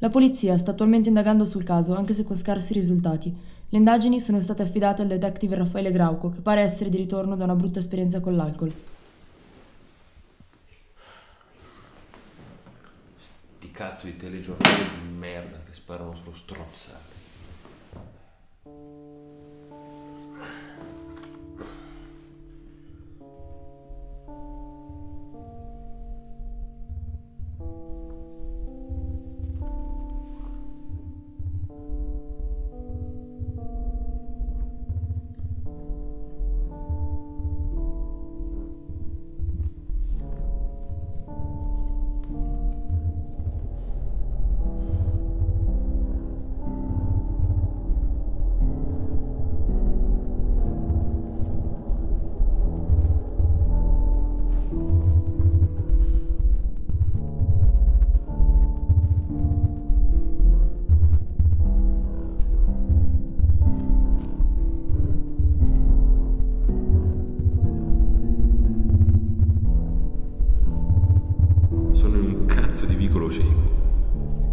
La polizia sta attualmente indagando sul caso, anche se con scarsi risultati. Le indagini sono state affidate al detective Raffaele Glauco, che pare essere di ritorno da una brutta esperienza con l'alcol. Cazzo di telegiornali di merda che sparano solo stronzate.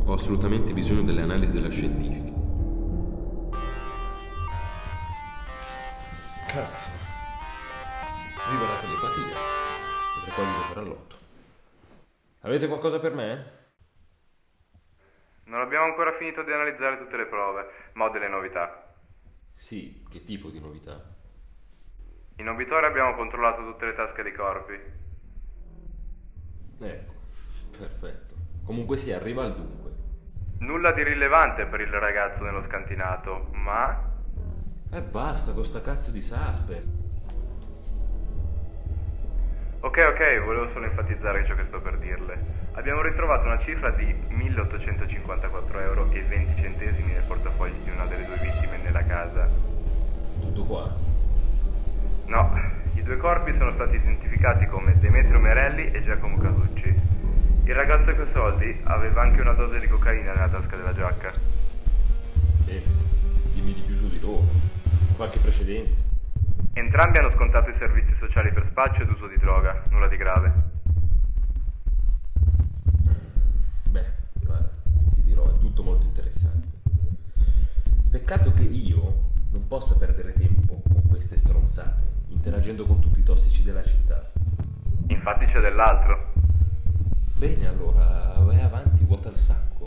Assolutamente bisogno delle analisi della scientifica. Cazzo, viva la telepatia. Potrei quasi giocare all'otto. Avete qualcosa per me? Non abbiamo ancora finito di analizzare tutte le prove, ma ho delle novità. Sì, che tipo di novità? In obitorio abbiamo controllato tutte le tasche dei corpi. Ecco, perfetto. Comunque si arriva al dunque. Nulla di rilevante per il ragazzo nello scantinato, ma... Eh basta con sta cazzo di suspense. Ok, ok, volevo solo enfatizzare ciò che sto per dirle. Abbiamo ritrovato una cifra di milleottocentocinquantaquattro euro e venti centesimi nel portafoglio di una delle due vittime nella casa. Tutto qua? No, i due corpi sono stati identificati come Demetrio Merelli e Giacomo Casucci. Il ragazzo coi soldi aveva anche una dose di cocaina nella tasca della giacca. Bene, dimmi di più su di loro. Qualche precedente? Entrambi hanno scontato i servizi sociali per spaccio ed uso di droga, nulla di grave. Beh, guarda, ti dirò, è tutto molto interessante. Peccato che io non possa perdere tempo con queste stronzate, interagendo con tutti i tossici della città. Infatti c'è dell'altro. Bene, allora, vai avanti, vuota il sacco.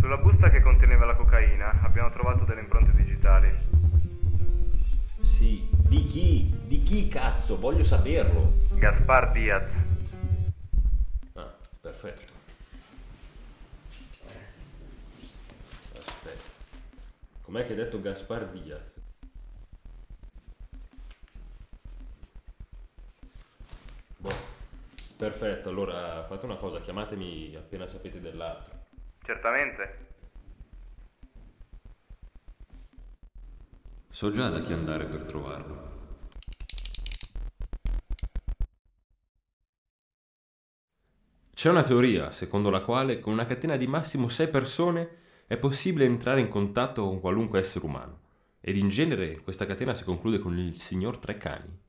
Sulla busta che conteneva la cocaina abbiamo trovato delle impronte digitali. Sì, di chi? Di chi cazzo? Voglio saperlo. Gaspar Diaz. Ah, perfetto. Aspetta. Com'è che hai detto Gaspar Diaz? Boh. Perfetto, allora fate una cosa, chiamatemi appena sapete dell'altro. Certamente. So già da chi andare per trovarlo. C'è una teoria secondo la quale con una catena di massimo sei persone è possibile entrare in contatto con qualunque essere umano, ed in genere questa catena si conclude con il signor Tre Cani.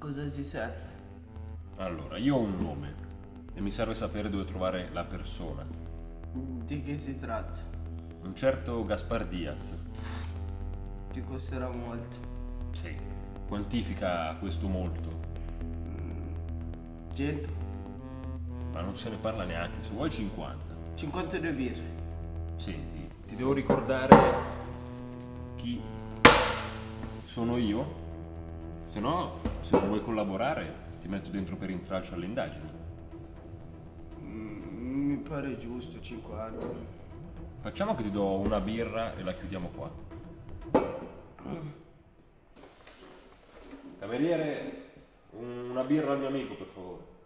Cosa ci serve? Allora, io ho un nome e mi serve sapere dove trovare la persona. Di che si tratta? Un certo Gaspar Diaz. Ti costerà molto. Sì. Quantifica questo molto? cento. Ma non se ne parla neanche, se vuoi cinquanta. cinquantadue birre. Senti, ti devo ricordare chi sono io. Se no, se non vuoi collaborare, ti metto dentro per intralcio alle indagini. Mm, mi pare giusto, cinquanta. Facciamo che ti do una birra e la chiudiamo qua. Cameriere, una birra al mio amico, per favore.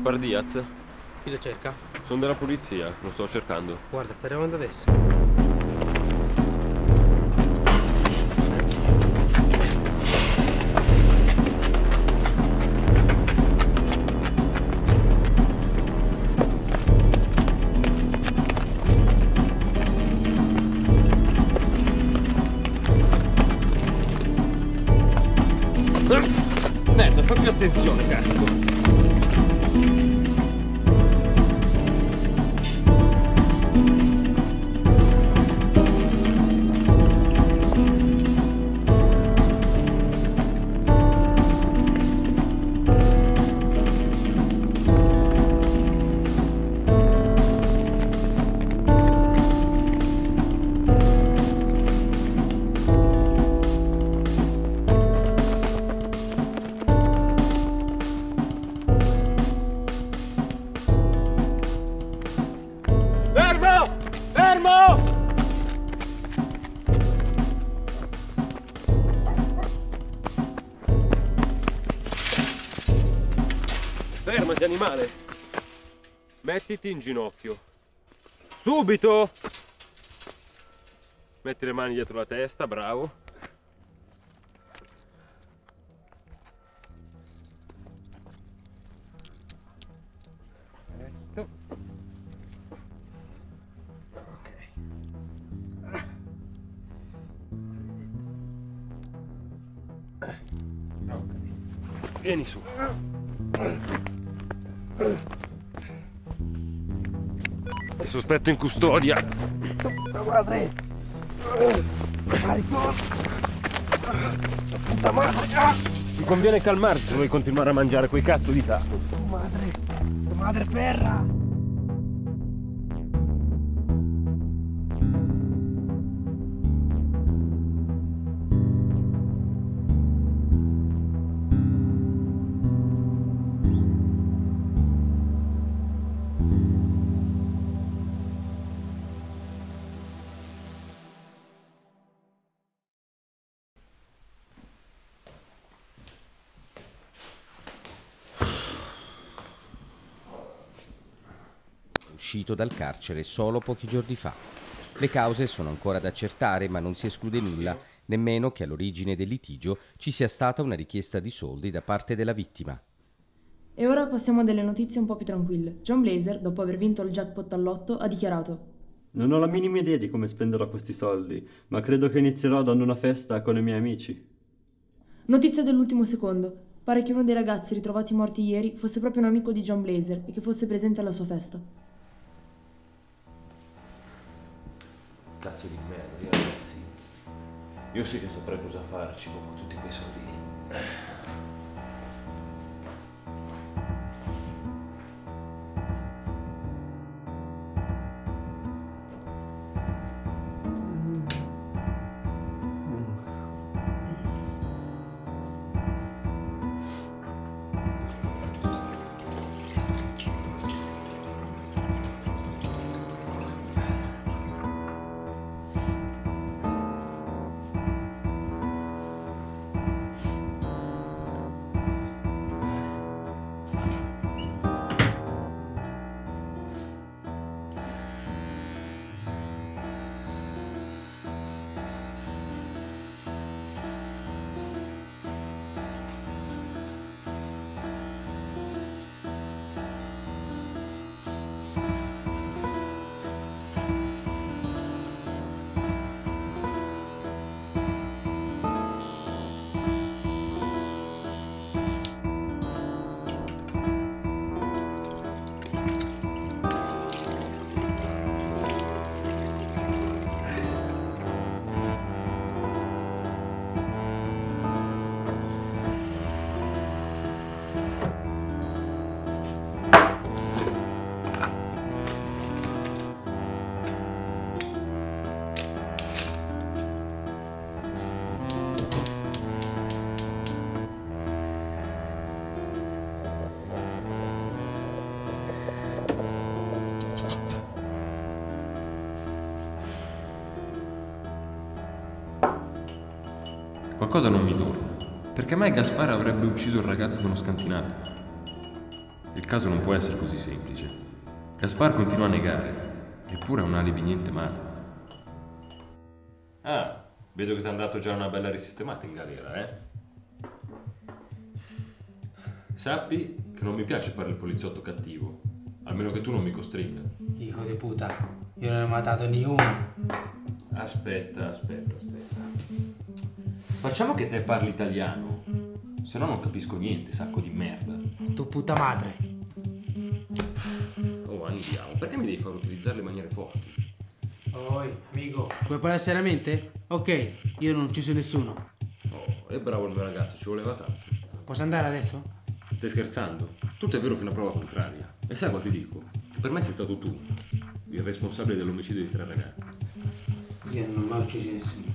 Gaspar Diaz? Chi lo cerca? Sono della polizia, lo sto cercando. Guarda, sta arrivando adesso. Merda, fammi attenzione, cazzo! Fermati, animale! Mettiti in ginocchio. Subito! Metti le mani dietro la testa, bravo. Vieni su. Il sospetto in custodia. Puta madre. Carico. Puta madre. Ah. Mi conviene calmarsi se vuoi continuare a mangiare quei cazzo di tacos. Madre. Madre perra. Uscito dal carcere solo pochi giorni fa. Le cause sono ancora da accertare, ma non si esclude nulla, nemmeno che all'origine del litigio ci sia stata una richiesta di soldi da parte della vittima. E ora passiamo a delle notizie un po' più tranquille. John Blazer, dopo aver vinto il jackpot all'otto, ha dichiarato: non ho la minima idea di come spenderò questi soldi, ma credo che inizierò dando una festa con i miei amici. Notizia dell'ultimo secondo. Pare che uno dei ragazzi ritrovati morti ieri fosse proprio un amico di John Blazer e che fosse presente alla sua festa. Cazzo di merda, ragazzi. Io sì che saprei cosa farci con tutti quei soldini. Qualcosa non mi torna. Perché mai Gaspar avrebbe ucciso il ragazzo da uno scantinato? Il caso non può essere così semplice. Gaspar continua a negare, eppure ha un alibi niente male. Ah, vedo che ti hanno dato già una bella risistemata in galera, eh? Sappi che non mi piace fare il poliziotto cattivo, almeno che tu non mi costringa. Hijo di puta, io non ho matato nessuno. Aspetta, aspetta, aspetta. Facciamo che te parli italiano, se no non capisco niente, sacco di merda. Tu puta madre. Oh, andiamo, perché mi devi far utilizzare le maniere forti? Oi, amico, vuoi parlare seriamente? Ok, io non ho ucciso nessuno. Oh, è bravo il mio ragazzo, ci voleva tanto. Posso andare adesso? Stai scherzando? Tutto è vero fino a prova contraria. E sai cosa ti dico? Che per me sei stato tu, il responsabile dell'omicidio dei tre ragazzi. Io non ho mai ucciso nessuno.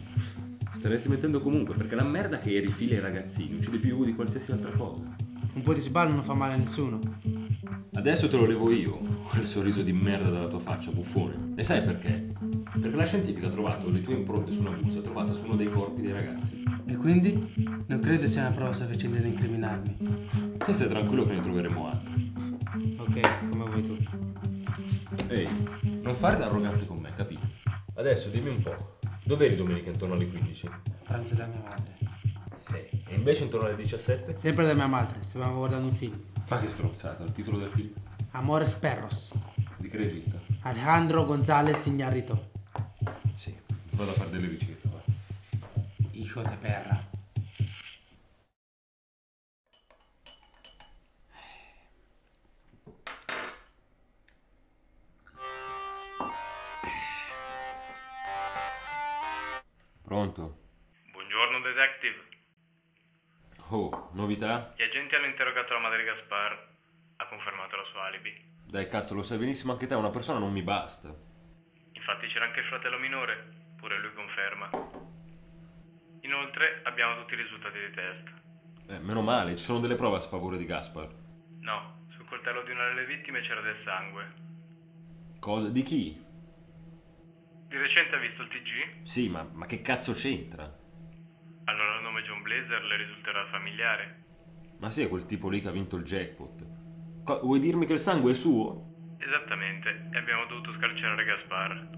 Staresti mettendo comunque, perché la merda che rifila i ragazzini uccide più di qualsiasi altra cosa. Un po' di sballo non fa male a nessuno. Adesso te lo levo io, quel sorriso di merda dalla tua faccia, buffone. E sai perché? Perché la scientifica ha trovato le tue impronte su una busta trovata su uno dei corpi dei ragazzi. E quindi? Non credo sia una prova sufficiente da incriminarmi. Te stai tranquillo che ne troveremo altre. Ok, come vuoi tu. Ehi, non fare da arrogante con me, capito? Adesso dimmi un po'. Dove eri domenica intorno alle quindici? Pranzo da mia madre. Eh, e invece intorno alle diciassette? Sempre da mia madre, stavamo guardando un film. Ma che stronzata, il titolo del film? Amores perros. Di che regista? Alejandro González Iñárritu. Sì, vado a fare delle ricerche, va. Hijo de perra. Pronto? Buongiorno, detective. Oh, novità? Gli agenti hanno interrogato la madre di Gaspar. Ha confermato la sua alibi. Dai cazzo, lo sai benissimo anche te, una persona non mi basta. Infatti c'era anche il fratello minore, pure lui conferma. Inoltre abbiamo tutti i risultati dei test. Eh, meno male, ci sono delle prove a sfavore di Gaspar. No, sul coltello di una delle vittime c'era del sangue. Cosa? Di chi? Di recente ha visto il T G? Sì, ma, ma che cazzo c'entra? Allora il nome John Blazer le risulterà familiare. Ma sì, è quel tipo lì che ha vinto il jackpot. Co- vuoi dirmi che il sangue è suo? Esattamente, e abbiamo dovuto scarcerare Gaspar.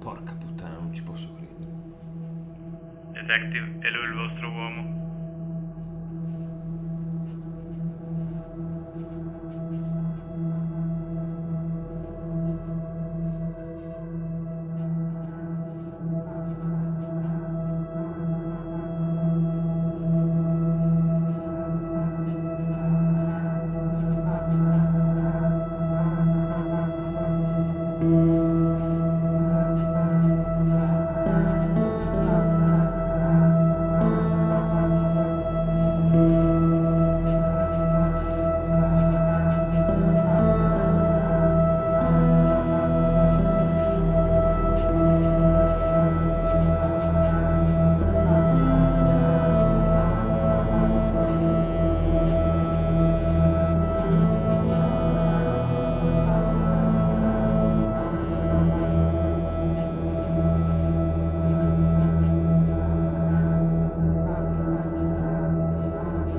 Porca puttana, non ci posso credere. Detective, è lui il vostro uomo.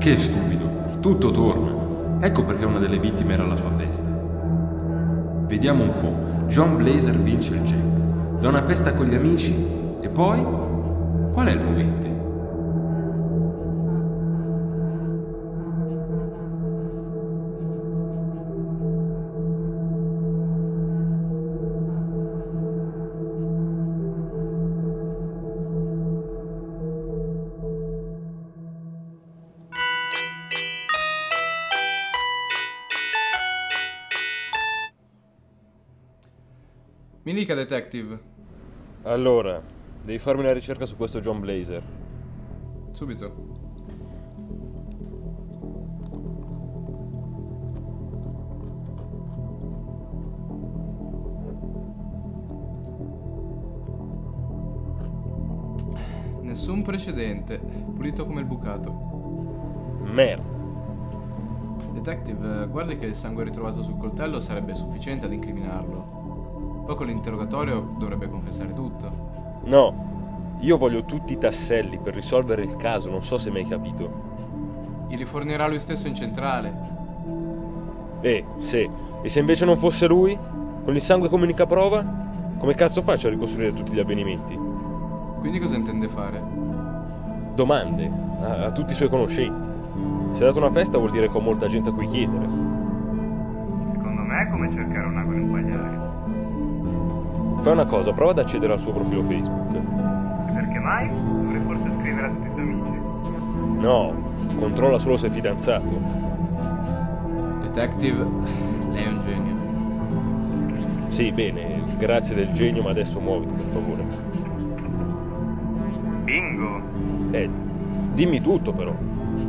Che stupido, tutto torna. Ecco perché una delle vittime era alla sua festa. Vediamo un po'. John Blazer vince il jackpot, da una festa con gli amici e poi qual è il movente? Mi dica, detective. Allora, devi farmi una ricerca su questo John Blazer. Subito. Nessun precedente, pulito come il bucato. Merda. Detective, guardi che il sangue ritrovato sul coltello sarebbe sufficiente ad incriminarlo. Poi con l'interrogatorio dovrebbe confessare tutto. No, io voglio tutti i tasselli per risolvere il caso, non so se mi hai capito. Glieli fornirà lui stesso in centrale. Eh, sì. E se invece non fosse lui? Con il sangue come unica prova? Come cazzo faccio a ricostruire tutti gli avvenimenti? Quindi cosa intende fare? Domande a, a tutti i suoi conoscenti. Se ha dato una festa vuol dire che ho molta gente a cui chiedere. Secondo me è come cercare un ago in un pagliaio. Fai una cosa, prova ad accedere al suo profilo Facebook. E perché mai? Dovrei forse scrivere a tutti i suoi amici. No, controlla solo se è fidanzato. Detective, lei è un genio. Sì, bene, grazie del genio, ma adesso muoviti, per favore. Bingo! Eh, dimmi tutto però.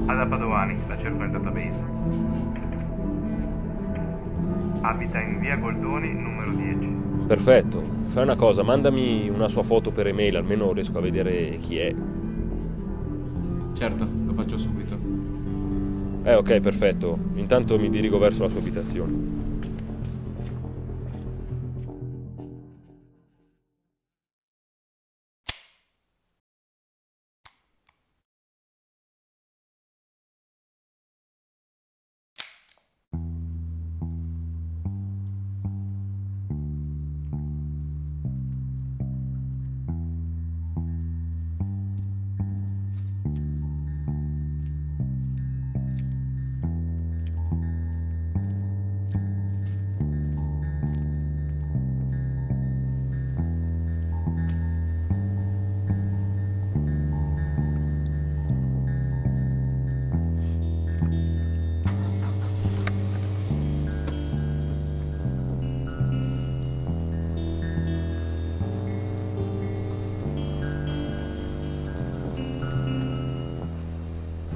Ada Padovani, la cerco in database. Abita in via Goldoni, numero dieci. Perfetto, fai una cosa, mandami una sua foto per email, almeno riesco a vedere chi è. Certo, lo faccio subito. Eh, ok, perfetto. Intanto mi dirigo verso la sua abitazione.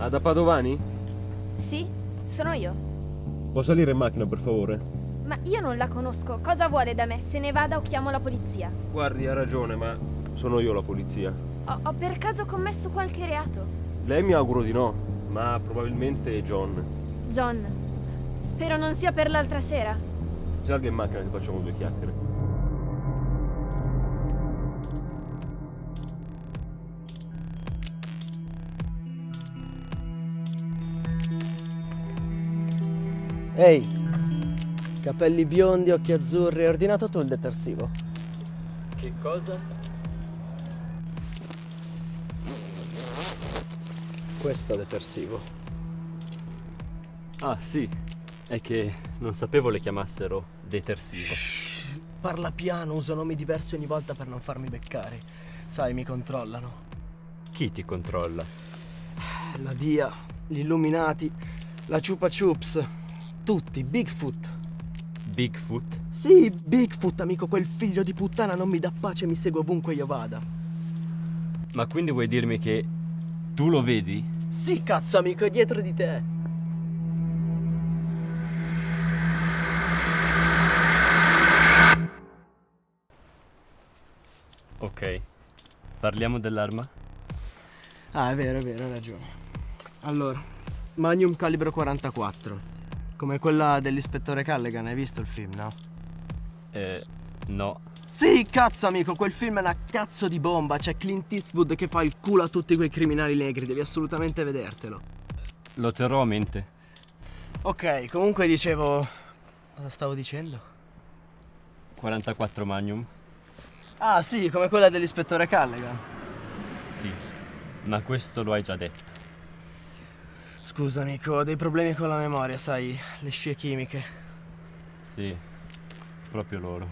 Ada Padovani? Sì, sono io. Può salire in macchina, per favore? Ma io non la conosco. Cosa vuole da me? Se ne vada o chiamo la polizia? Guardi, ha ragione, ma sono io la polizia. Ho, ho per caso commesso qualche reato? Lei mi auguro di no, ma probabilmente John. John, spero non sia per l'altra sera. Salga in macchina che facciamo due chiacchiere. Ehi, hey, capelli biondi, occhi azzurri, hai ordinato tu il detersivo? Che cosa? Questo detersivo. Ah sì, è che non sapevo le chiamassero detersivo. Shh, parla piano, uso nomi diversi ogni volta per non farmi beccare. Sai, mi controllano. Chi ti controlla? La D I A, gli Illuminati, la Chupa Chups. Tutti, Bigfoot. Bigfoot? Sì, Bigfoot, amico, quel figlio di puttana non mi dà pace, mi segue ovunque io vada. Ma quindi vuoi dirmi che tu lo vedi? Sì, cazzo, amico, è dietro di te. Ok, parliamo dell'arma? Ah, è vero, è vero, hai ragione. Allora, Magnum calibro quarantaquattro. Come quella dell'ispettore Callaghan, hai visto il film, no? Eh, no. Sì, cazzo amico, quel film è una cazzo di bomba. C'è Clint Eastwood che fa il culo a tutti quei criminali negri, devi assolutamente vedertelo. Lo terrò a mente. Ok, comunque dicevo... Cosa stavo dicendo? quarantaquattro Magnum. Ah sì, come quella dell'ispettore Callaghan. Sì, ma questo lo hai già detto. Scusa amico, ho dei problemi con la memoria, sai, le scie chimiche. Sì, proprio loro.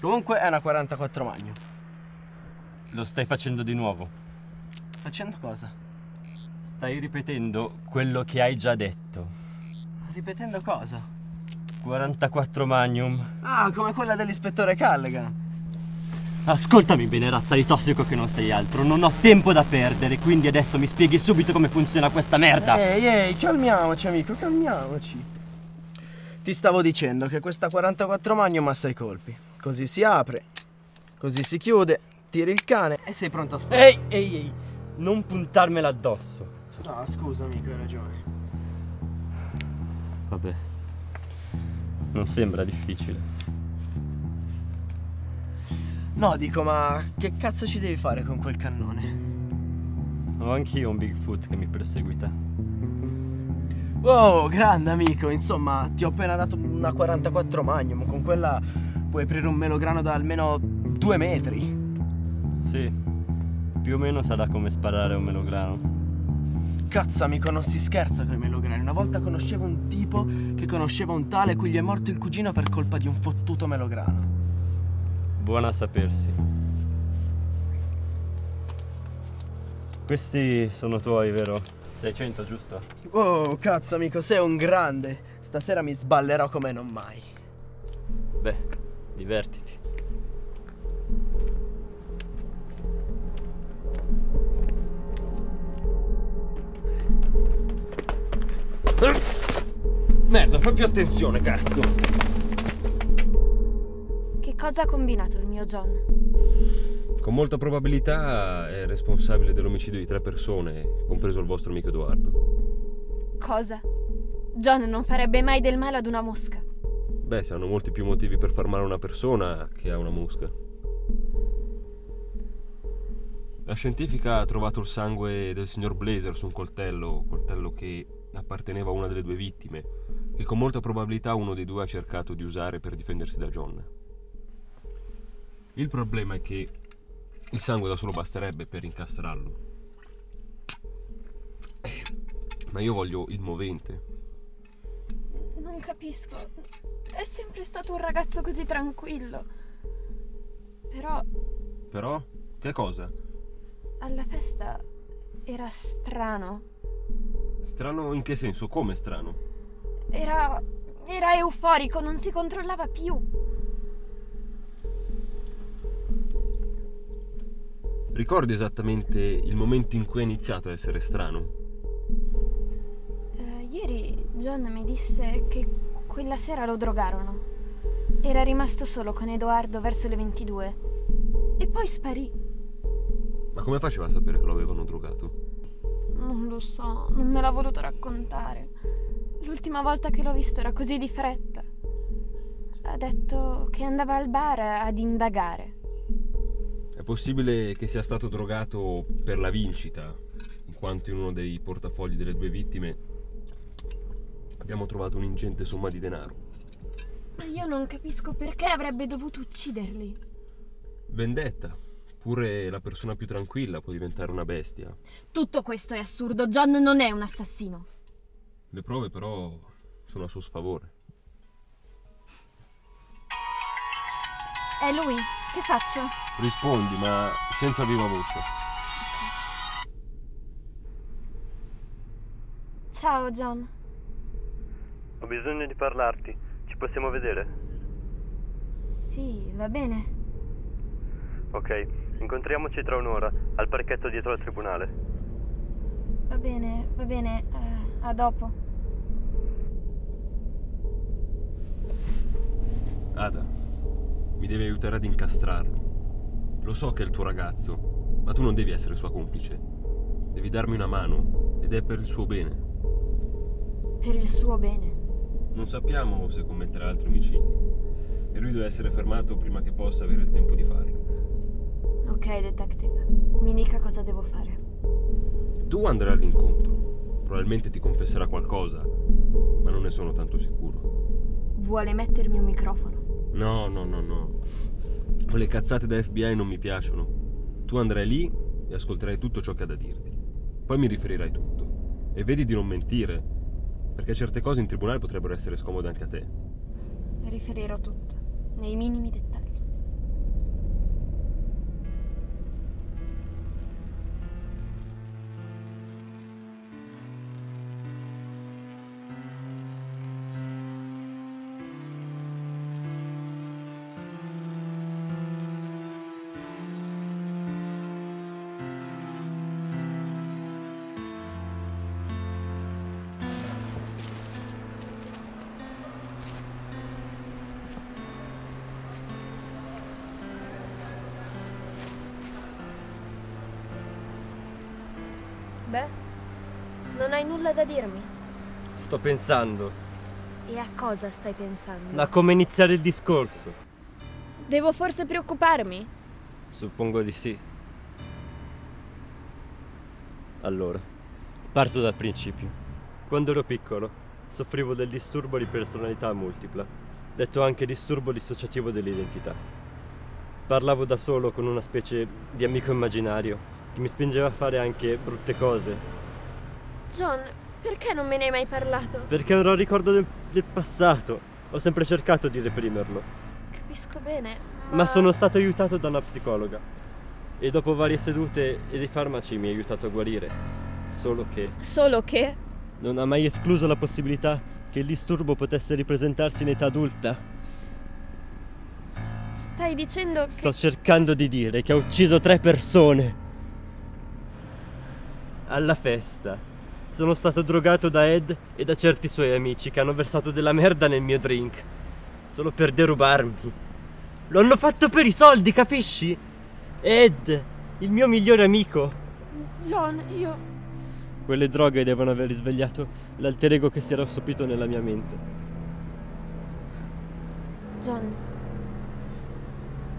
Comunque è una quarantaquattro Magnum. Lo stai facendo di nuovo? Facendo cosa? Stai ripetendo quello che hai già detto. Ripetendo cosa? quarantaquattro Magnum. Ah, come quella dell'ispettore Callaghan. Ascoltami bene, razza di tossico che non sei altro, non ho tempo da perdere, quindi adesso mi spieghi subito come funziona questa merda. Ehi, ehi, calmiamoci amico, calmiamoci. Ti stavo dicendo che questa quarantaquattro Magnum ha sei colpi. Così si apre, così si chiude, tiri il cane e sei pronto a sparare. Ehi, ehi, ehi, non puntarmela addosso. No, scusa amico, hai ragione. Vabbè, non sembra difficile. No, dico, ma che cazzo ci devi fare con quel cannone? Ho anch'io un Bigfoot che mi perseguita. Wow, grande amico, insomma, ti ho appena dato una quarantaquattro Magnum. Con quella puoi aprire un melograno da almeno due metri. Sì, più o meno sarà come sparare un melograno. Cazzo amico, non si scherza con i melograni. Una volta conoscevo un tipo che conosceva un tale a cui gli è morto il cugino per colpa di un fottuto melograno. Buona a sapersi. Questi sono tuoi, vero? seicento, giusto? Oh, cazzo amico, sei un grande. Stasera mi sballerò come non mai. Beh, divertiti. Merda, fai più attenzione, cazzo. Cosa ha combinato il mio John? Con molta probabilità è responsabile dell'omicidio di tre persone, compreso il vostro amico Edoardo. Cosa? John non farebbe mai del male ad una mosca. Beh, si hanno molti più motivi per far male a una persona che a una mosca. La scientifica ha trovato il sangue del signor Blazer su un coltello, coltello che apparteneva a una delle due vittime, che con molta probabilità uno dei due ha cercato di usare per difendersi da John. Il problema è che il sangue da solo basterebbe per incastrarlo. Eh, ma io voglio il movente. Non capisco. È sempre stato un ragazzo così tranquillo. Però... Però? Che cosa? Alla festa era strano. Strano in che senso? Come strano? Era... era euforico, non si controllava più. Ricordi esattamente il momento in cui è iniziato a essere strano? Ieri John mi disse che quella sera lo drogarono. Era rimasto solo con Edoardo verso le ventidue e poi sparì. Ma come faceva a sapere che lo avevano drogato? Non lo so, non me l'ha voluto raccontare. L'ultima volta che l'ho visto era così di fretta. Ha detto che andava al bar ad indagare. È possibile che sia stato drogato per la vincita, in quanto in uno dei portafogli delle due vittime abbiamo trovato un'ingente somma di denaro. Ma io non capisco perché avrebbe dovuto ucciderli. Vendetta. Pure la persona più tranquilla può diventare una bestia. Tutto questo è assurdo. John non è un assassino. Le prove però sono a suo sfavore. È lui. Che faccio? Rispondi, ma senza viva voce. Okay. Ciao, John. Ho bisogno di parlarti. Ci possiamo vedere? Sì, va bene. Ok, incontriamoci tra un'ora, al parchetto dietro al tribunale. Va bene, va bene. Uh, a dopo. Ada. Mi devi aiutare ad incastrarlo. Lo so che è il tuo ragazzo, ma tu non devi essere sua complice. Devi darmi una mano, ed è per il suo bene. Per il suo bene? Non sappiamo se commetterà altri omicidi, e lui deve essere fermato prima che possa avere il tempo di farlo. Ok, detective. Mi dica cosa devo fare. Tu andrai all'incontro. Probabilmente ti confesserà qualcosa, ma non ne sono tanto sicuro. Vuole mettermi un microfono? No, no, no, no. Quelle cazzate da F B I non mi piacciono. Tu andrai lì e ascolterai tutto ciò che ha da dirti. Poi mi riferirai tutto. E vedi di non mentire, perché certe cose in tribunale potrebbero essere scomode anche a te. Riferirò tutto, nei minimi dettagli. Non hai nulla da dirmi? Sto pensando. E a cosa stai pensando? A come iniziare il discorso. Devo forse preoccuparmi? Suppongo di sì. Allora, parto dal principio. Quando ero piccolo, soffrivo del disturbo di personalità multipla, detto anche disturbo dissociativo dell'identità. Parlavo da solo con una specie di amico immaginario che mi spingeva a fare anche brutte cose. John, perché non me ne hai mai parlato? Perché non ho ricordo del, del passato. Ho sempre cercato di reprimerlo. Capisco bene, ma... ma sono stato aiutato da una psicologa. E dopo varie sedute e dei farmaci mi ha aiutato a guarire. Solo che... Solo che? Non ha mai escluso la possibilità che il disturbo potesse ripresentarsi in età adulta. Stai dicendo che... Sto cercando di dire che ha ucciso tre persone. Alla festa. Sono stato drogato da Ed e da certi suoi amici che hanno versato della merda nel mio drink. Solo per derubarmi. Lo hanno fatto per i soldi, capisci? Ed, il mio migliore amico. John, io... Quelle droghe devono aver risvegliato l'alter ego che si era assopito nella mia mente. John,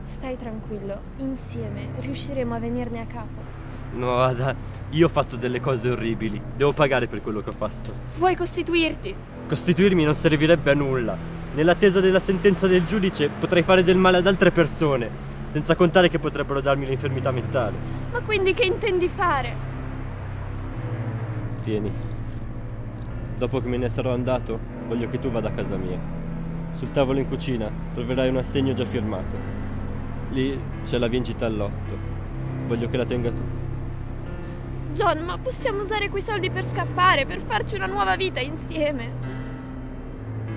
stai tranquillo. Insieme riusciremo a venirne a capo. No, Ada, io ho fatto delle cose orribili. Devo pagare per quello che ho fatto. Vuoi costituirti? Costituirmi non servirebbe a nulla. Nell'attesa della sentenza del giudice potrei fare del male ad altre persone, senza contare che potrebbero darmi l'infermità mentale. Ma quindi che intendi fare? Tieni. Dopo che me ne sarò andato, voglio che tu vada a casa mia. Sul tavolo in cucina troverai un assegno già firmato. Lì c'è la vincita al lotto. Voglio che la tenga tu. John, ma possiamo usare quei soldi per scappare, per farci una nuova vita insieme.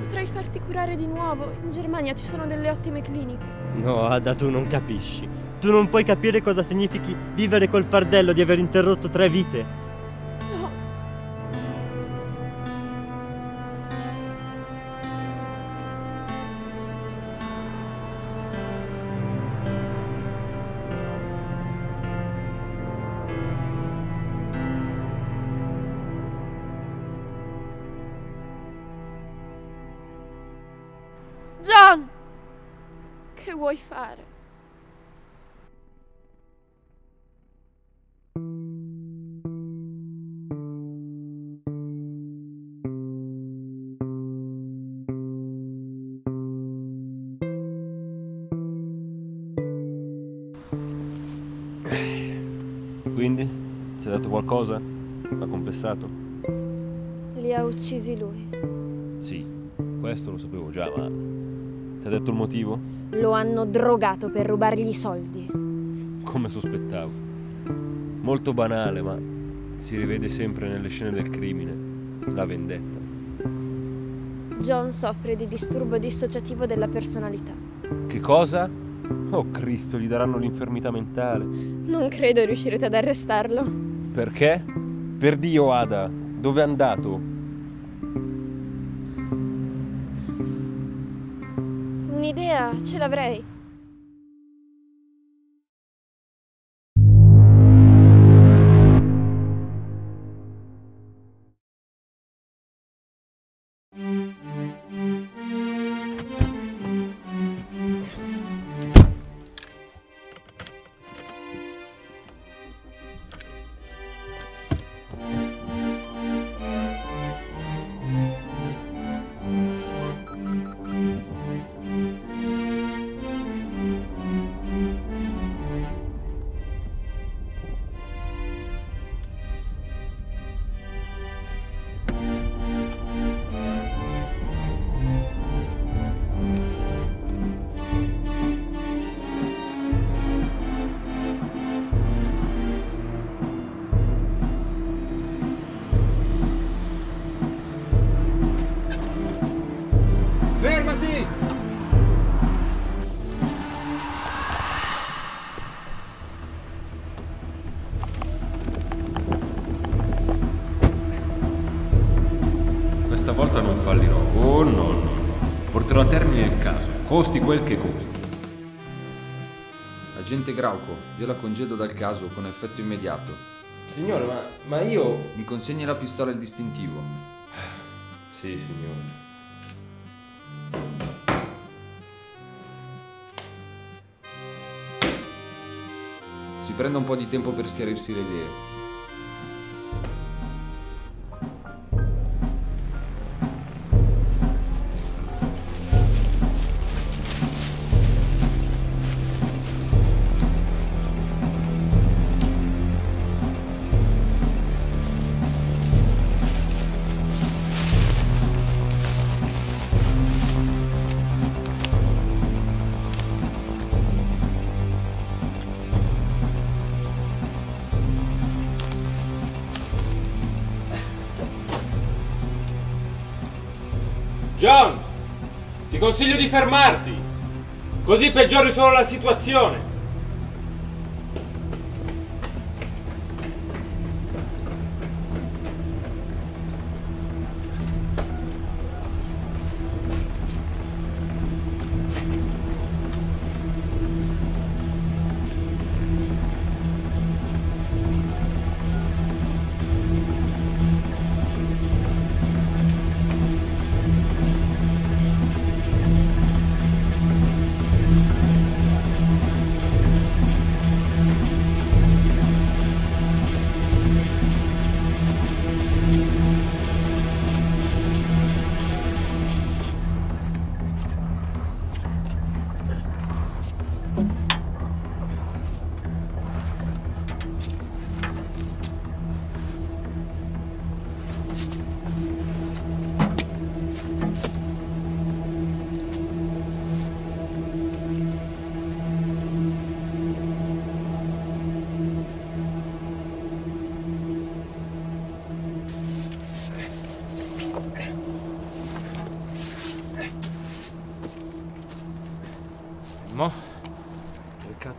Potrai farti curare di nuovo. In Germania ci sono delle ottime cliniche. No, Ada, tu non capisci. Tu non puoi capire cosa significhi vivere col fardello di aver interrotto tre vite. No. Che vuoi fare? Quindi? Ti ha detto qualcosa? L'ha confessato? Li ha uccisi lui. Sì, questo lo sapevo già, ma ti ha detto il motivo? Lo hanno drogato per rubargli i soldi. Come sospettavo. Molto banale, ma si rivede sempre nelle scene del crimine, la vendetta. John soffre di disturbo dissociativo della personalità. Che cosa? Oh Cristo, gli daranno l'infermità mentale. Non credo riuscirete ad arrestarlo. Perché? Per Dio, Ada, dove è andato? Un'idea ce l'avrei. Porterò a termine il caso, costi quel che costi. Agente Glauco, io la congedo dal caso con effetto immediato. Signore, ma, ma io... Mi consegni la pistola e il distintivo. Sì, signore. Si prenda un po' di tempo per schiarirsi le idee. John, ti consiglio di fermarti, così peggiori solo la situazione.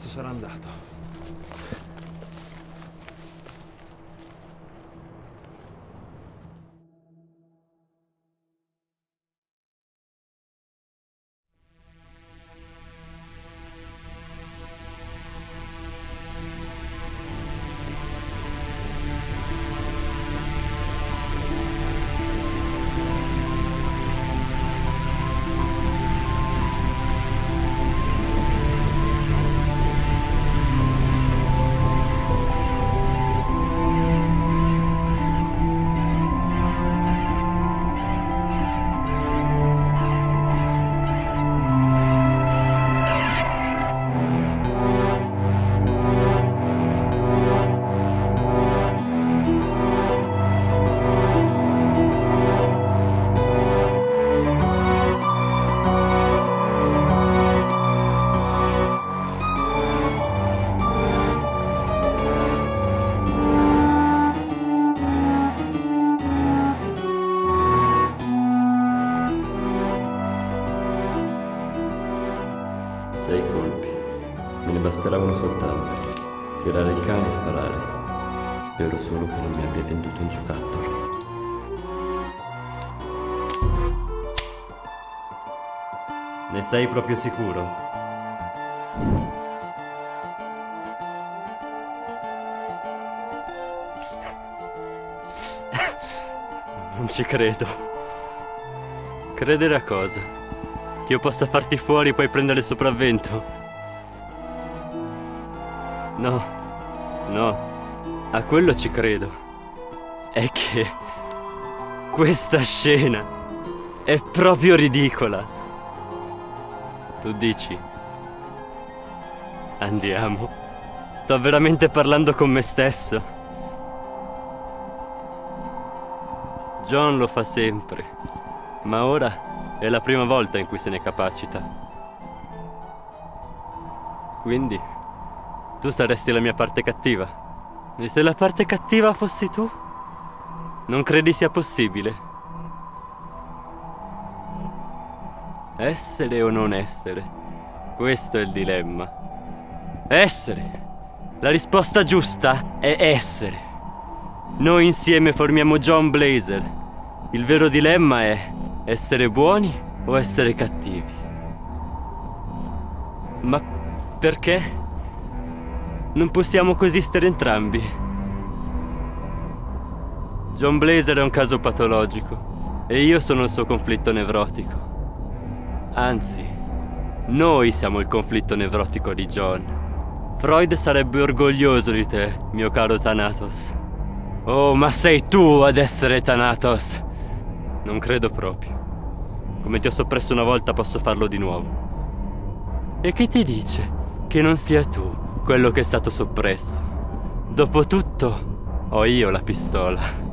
Sarà andato. basterà uno soltanto, tirare il cane e sparare. Spero solo che non mi abbia venduto un giocattolo. Ne sei proprio sicuro? Non ci credo. Credere a cosa? Che io possa farti fuori e poi prendere il sopravvento? No, no, a quello ci credo. È che questa scena è proprio ridicola. Tu dici? Andiamo. Sto veramente parlando con me stesso. John lo fa sempre, ma ora è la prima volta in cui se ne capacita. Quindi, tu saresti la mia parte cattiva. E se la parte cattiva fossi tu? Non credi sia possibile? Essere o non essere? Questo è il dilemma. Essere! La risposta giusta è essere. Noi insieme formiamo John Blazer. Il vero dilemma è essere buoni o essere cattivi. Ma perché? Non possiamo coesistere entrambi. John Blazer è un caso patologico e io sono il suo conflitto nevrotico. Anzi, noi siamo il conflitto nevrotico di John. Freud sarebbe orgoglioso di te, mio caro Thanatos. Oh, ma sei tu ad essere Thanatos! Non credo proprio. Come ti ho soppresso una volta, posso farlo di nuovo. E chi ti dice che non sia tu quello che è stato soppresso? Dopotutto, ho io la pistola.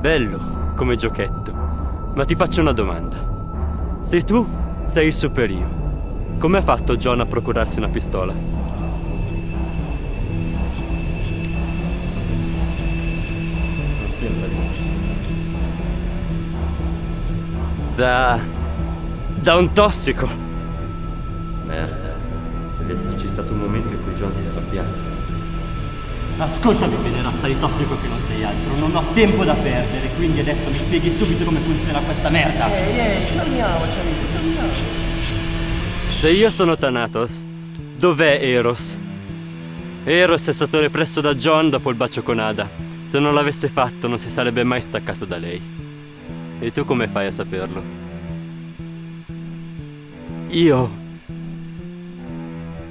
Bello come giochetto, ma ti faccio una domanda. Se tu sei il super io, come ha fatto John a procurarsi una pistola? Scusami. Non sembra di morire. Da... da un tossico! Merda, deve esserci stato un momento in cui John si è arrabbiato. Ascoltami, pederazza di tossico che non sei altro, non ho tempo da perdere, quindi adesso mi spieghi subito come funziona questa merda. Ehi, ehi, torniamoci, amico, torniamoci. Se io sono Thanatos, dov'è Eros? Eros è stato represso da John dopo il bacio con Ada. Se non l'avesse fatto, non si sarebbe mai staccato da lei. E tu come fai a saperlo? Io,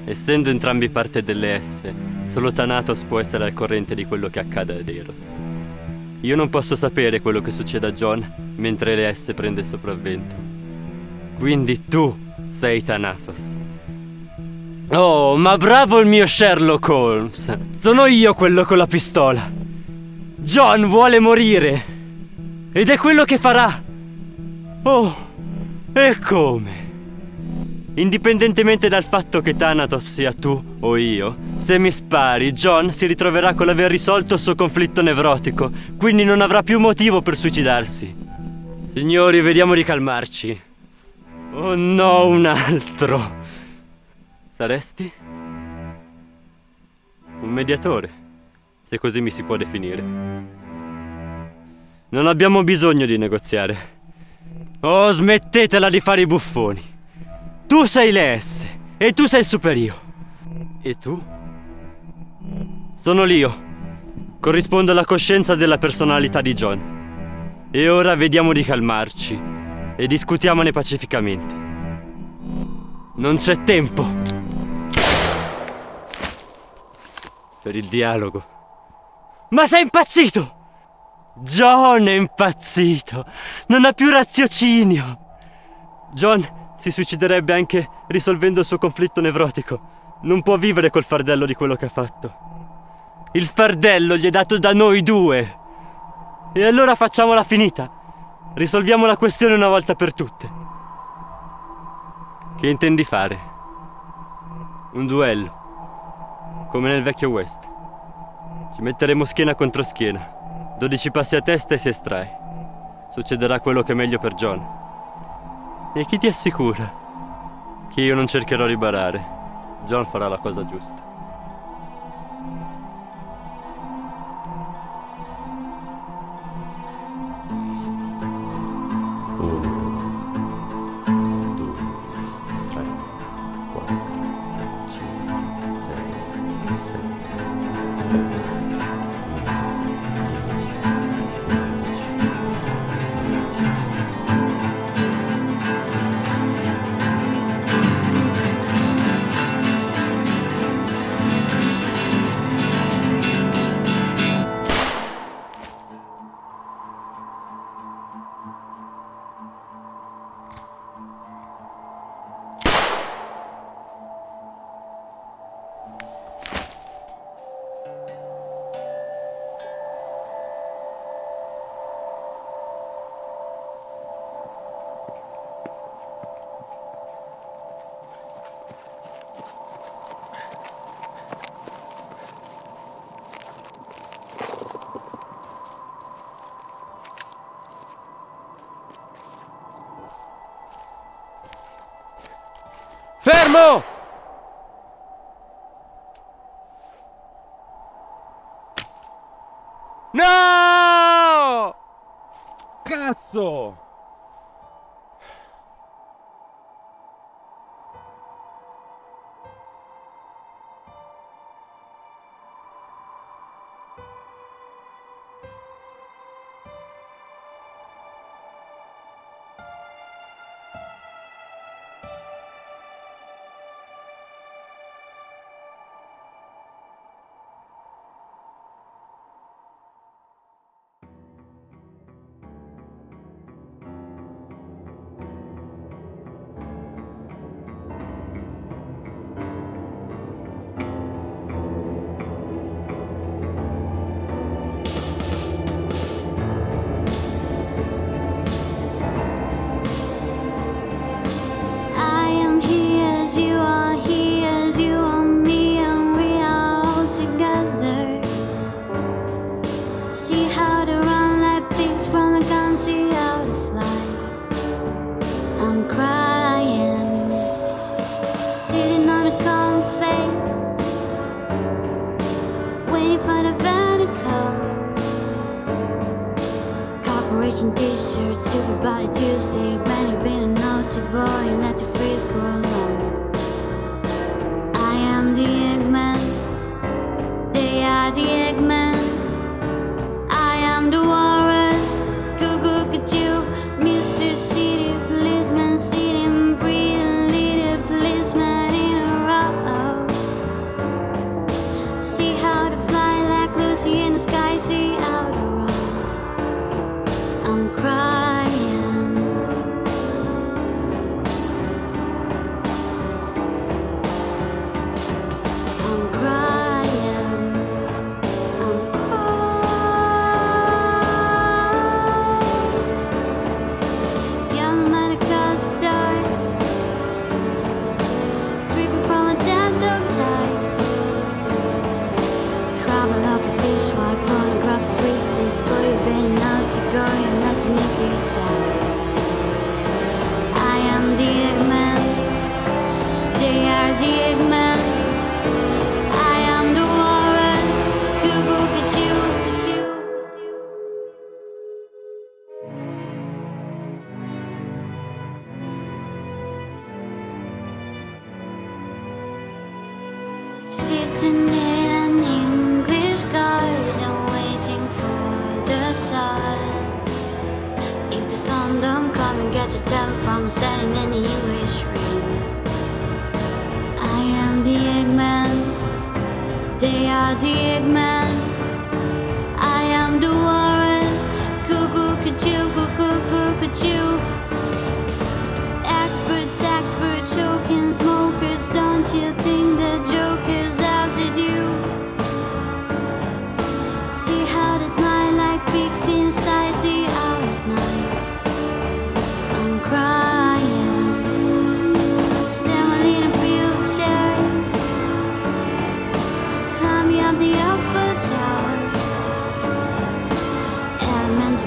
essendo entrambi parte delle S, solo Thanatos può essere al corrente di quello che accade ad Eros. Io non posso sapere quello che succede a John mentre le S prende il sopravvento. Quindi tu sei Thanatos. Oh, ma bravo il mio Sherlock Holmes! Sono io quello con la pistola! John vuole morire! Ed è quello che farà! Oh, e come? Indipendentemente dal fatto che Thanatos sia tu o io, se mi spari, John si ritroverà con l'aver risolto il suo conflitto nevrotico, quindi non avrà più motivo per suicidarsi. Signori, vediamo di calmarci. Oh no, un altro! Saresti? Un mediatore, se così mi si può definire. Non abbiamo bisogno di negoziare. Oh, smettetela di fare i buffoni! Tu sei le S e tu sei il super io. E tu? Sono l'io. Corrispondo alla coscienza della personalità di John. E ora vediamo di calmarci e discutiamone pacificamente. Non c'è tempo per il dialogo. Ma sei impazzito! John è impazzito! Non ha più raziocinio! John si suiciderebbe anche risolvendo il suo conflitto nevrotico. Non può vivere col fardello di quello che ha fatto. Il fardello gli è dato da noi due. E allora facciamola finita. Risolviamo la questione una volta per tutte. Che intendi fare? Un duello. Come nel vecchio West. Ci metteremo schiena contro schiena. dodici passi a testa e si estrae. succederà quello che è meglio per John. E chi ti assicura che io non cercherò di barare? John farà la cosa giusta. Fermo! No! Cazzo!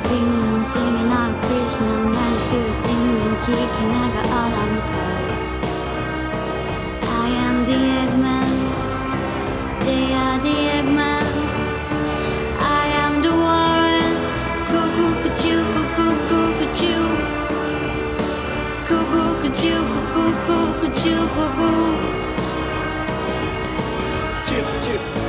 Being I'm singing out Krishna, man should sing and kick and I got all I'm I am the Eggman, they are the Eggman. I am the Warrens, cuckoo cuckoo cuckoo cuckoo cuckoo cuckoo cuckoo cuckoo cuckoo cuckoo. Chip chip.